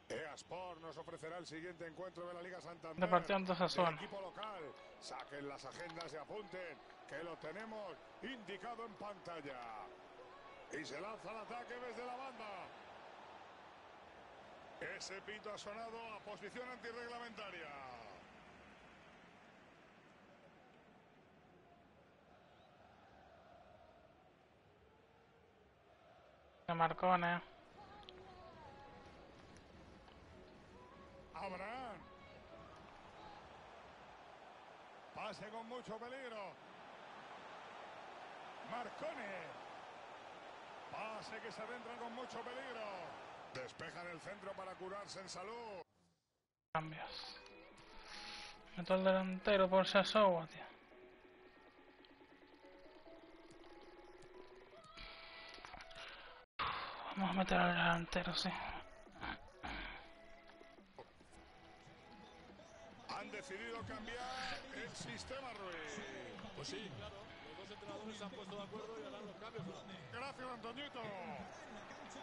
EASport nos ofrecerá el siguiente encuentro de la Liga Santander. El equipo local. Saquen las agendas y apunten, que lo tenemos indicado en pantalla. Y se lanza el ataque desde la banda. Ese pito ha sonado a posición antirreglamentaria. De Marcone. Abraham. Pase con mucho peligro. Marcone. Pase que se adentra con mucho peligro. Despejan el centro para curarse en salud. Cambios. Meto el delantero por Shashawa, tío. Vamos a meter al delantero, sí. Han decidido cambiar el sistema, Ruiz. Pues sí, claro. Los dos entrenadores se han puesto de acuerdo y harán los cambios. Gracias, Antoñito.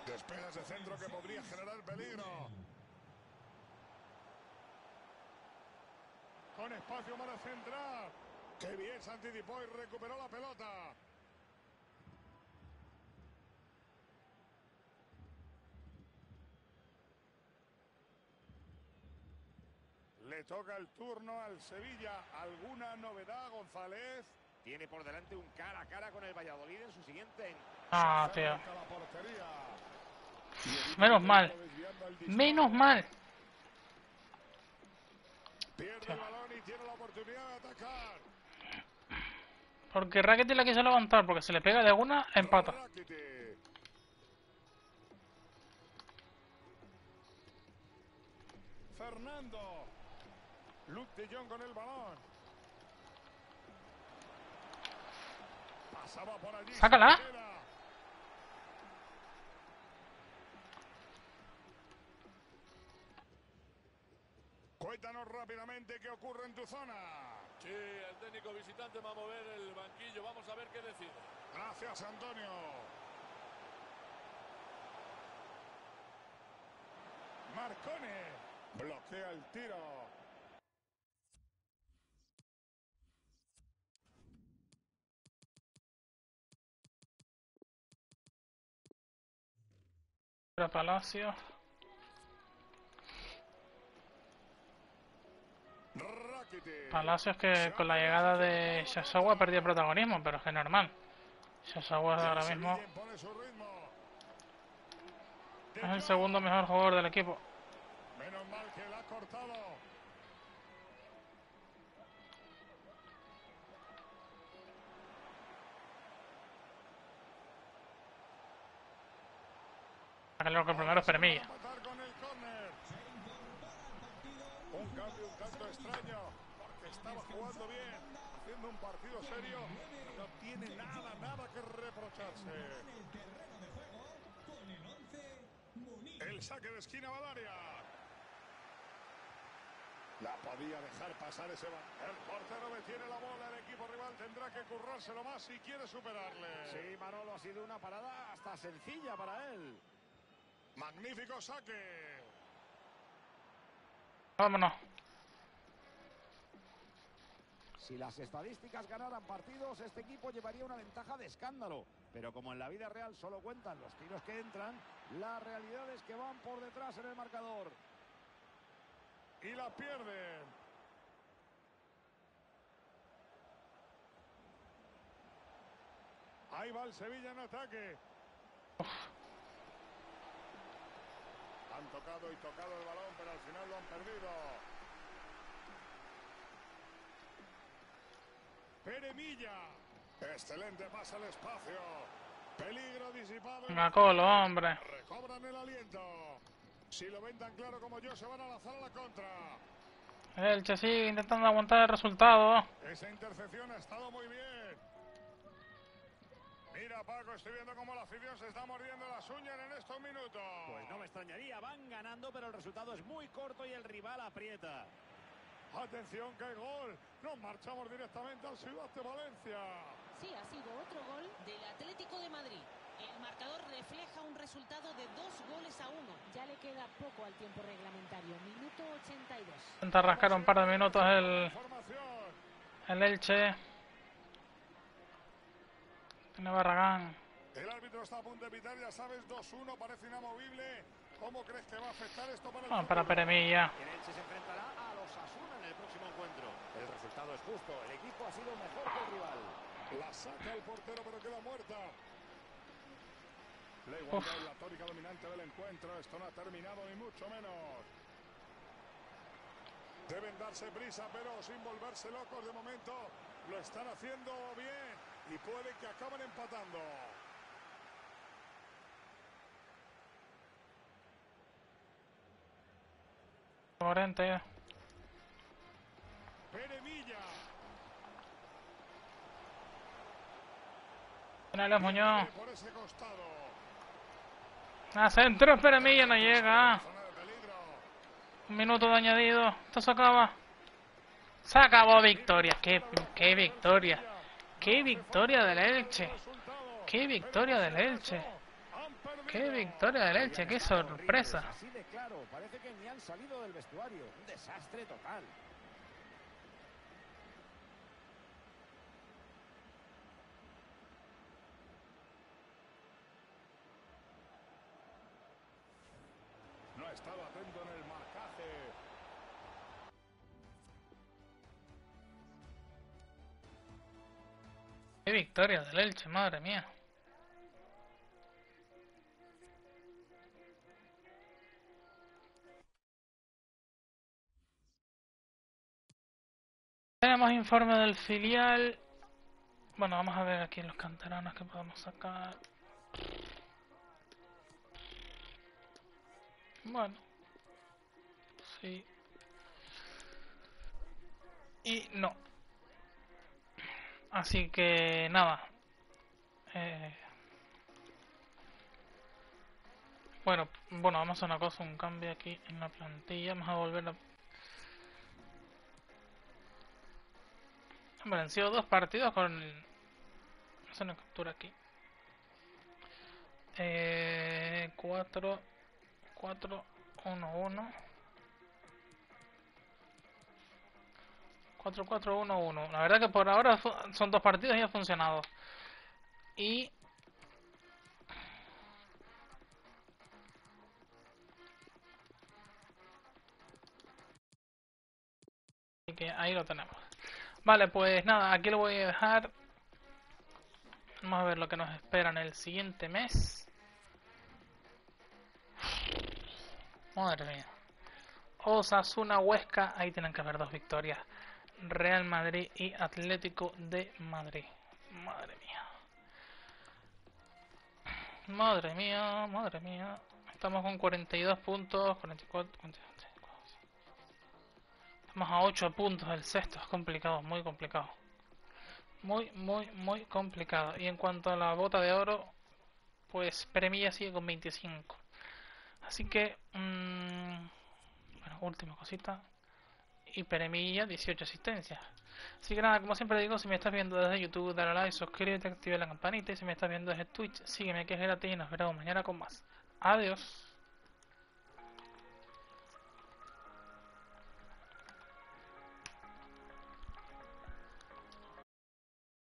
Despeja ese centro que podría generar peligro. Con espacio para centrar. Qué bien se anticipó y recuperó la pelota. Le toca el turno al Sevilla. ¿Alguna novedad, González? Tiene por delante un cara a cara con el Valladolid en su siguiente. Ah, tío. Menos mal. Menos mal. Pierde el balón y tiene la oportunidad de atacar. Porque Rackety la quiso levantar, porque se le pega de una, empata. Fernando. Luuk de Jong con el balón. ¡Sácala! Cuéntanos rápidamente qué ocurre en tu zona. Sí, el técnico visitante va a mover el banquillo. Vamos a ver qué decide. Gracias, Antonio. Marcone bloquea el tiro. Para Palacio. Palacio es que con la llegada de Shashawa perdía protagonismo, pero es que es normal. Shashawa ahora mismo es el segundo mejor jugador del equipo. Menos mal que la ha cortado. Claro que el primero es Pere Milla. Un cambio un tanto extraño, porque estaba jugando bien, haciendo un partido serio, no tiene nada, nada que reprocharse. El saque de esquina va al área. La podía dejar pasar ese balón. El portero detiene la bola, el equipo rival tendrá que currárselo más si quiere superarle. Sí, Manolo, ha sido una parada hasta sencilla para él. Magnífico saque. Vámonos. Si las estadísticas ganaran partidos, este equipo llevaría una ventaja de escándalo. Pero como en la vida real solo cuentan los tiros que entran, la realidad es que van por detrás en el marcador. Y la pierden. Ahí va el Sevilla en ataque. Uf. Han tocado y tocado el balón, pero al final lo han perdido. Pere Milla. Excelente pasa al espacio. Peligro disipado. Venga, Colo, hombre. Recobran el aliento. Si lo ven tan claro como yo, se van a lanzar a la contra. El Elche sigue intentando aguantar el resultado. Esa intercepción ha estado muy bien. Mira, Paco, estoy viendo cómo la afición se está mordiendo las uñas en estos minutos. Pues no me extrañaría, van ganando, pero el resultado es muy corto y el rival aprieta. Atención, que hay gol. Nos marchamos directamente al Ciudad de Valencia. Sí, ha sido otro gol del Atlético de Madrid. El marcador refleja un resultado de dos goles a uno. Ya le queda poco al tiempo reglamentario. Minuto ochenta y dos. Intenta rascar un par de minutos el, el Elche. Barragán. El árbitro está a punto de evitar, ya sabes, dos uno, parece inamovible. ¿Cómo crees que va a afectar esto para el no, para Pere Milla? El Elche se enfrentará a los Asuna en el próximo encuentro. El resultado es justo, el equipo ha sido mejor que el rival. La saca el portero, pero queda muerta. La igualdad es la tónica dominante del encuentro. Esto no ha terminado ni mucho menos. Deben darse prisa, pero sin volverse locos de momento. Lo están haciendo bien. Y puede que acaben empatando. cuarenta. Pere Milla. Dale, Muñoz. Por ese costado. A centro, Pere Milla no llega. Un minuto de añadido. Esto se acaba. Se acabó, victoria. Qué, qué victoria. ¡Qué victoria del Elche! ¡Qué victoria del Elche! ¡Qué victoria del Elche! ¡Qué sorpresa! Así de claro, parece que ni han salido del vestuario. Un desastre total. No ha estado atento en el marcaje. ¡Qué victoria del Elche, madre mía! Tenemos informe del filial. Bueno, vamos a ver aquí los canteranos que podemos sacar. Bueno. Sí. Y no. Así que nada, Eh... Bueno, bueno, vamos a una cosa, un cambio aquí en la plantilla. Vamos a volver a... Bueno, han sido dos partidos con... Vamos a una captura aquí. Eh... cuatro... cuatro... uno, uno. cuatro cuatro uno uno. La verdad que por ahora son dos partidos y ha funcionado. Y... Así que ahí lo tenemos. Vale, pues nada, aquí lo voy a dejar. Vamos a ver lo que nos espera en el siguiente mes. Madre mía. Osasuna, Huesca, ahí tienen que haber dos victorias. Real Madrid y Atlético de Madrid. Madre mía. Madre mía, madre mía. Estamos con cuarenta y dos puntos, cuarenta y cuatro, cuarenta y cuatro. Estamos a ocho puntos del sexto. Es complicado, muy complicado. Muy, muy, muy complicado. Y en cuanto a la bota de oro, pues Pere Milla sigue con veinticinco. Así que... Mmm, bueno, última cosita. Y Pere Milla, dieciocho asistencias. Así que nada, como siempre digo, si me estás viendo desde YouTube, dale a like, suscríbete, activa la campanita. Y si me estás viendo desde Twitch, sígueme, que es gratis, y nos veremos mañana con más. Adiós.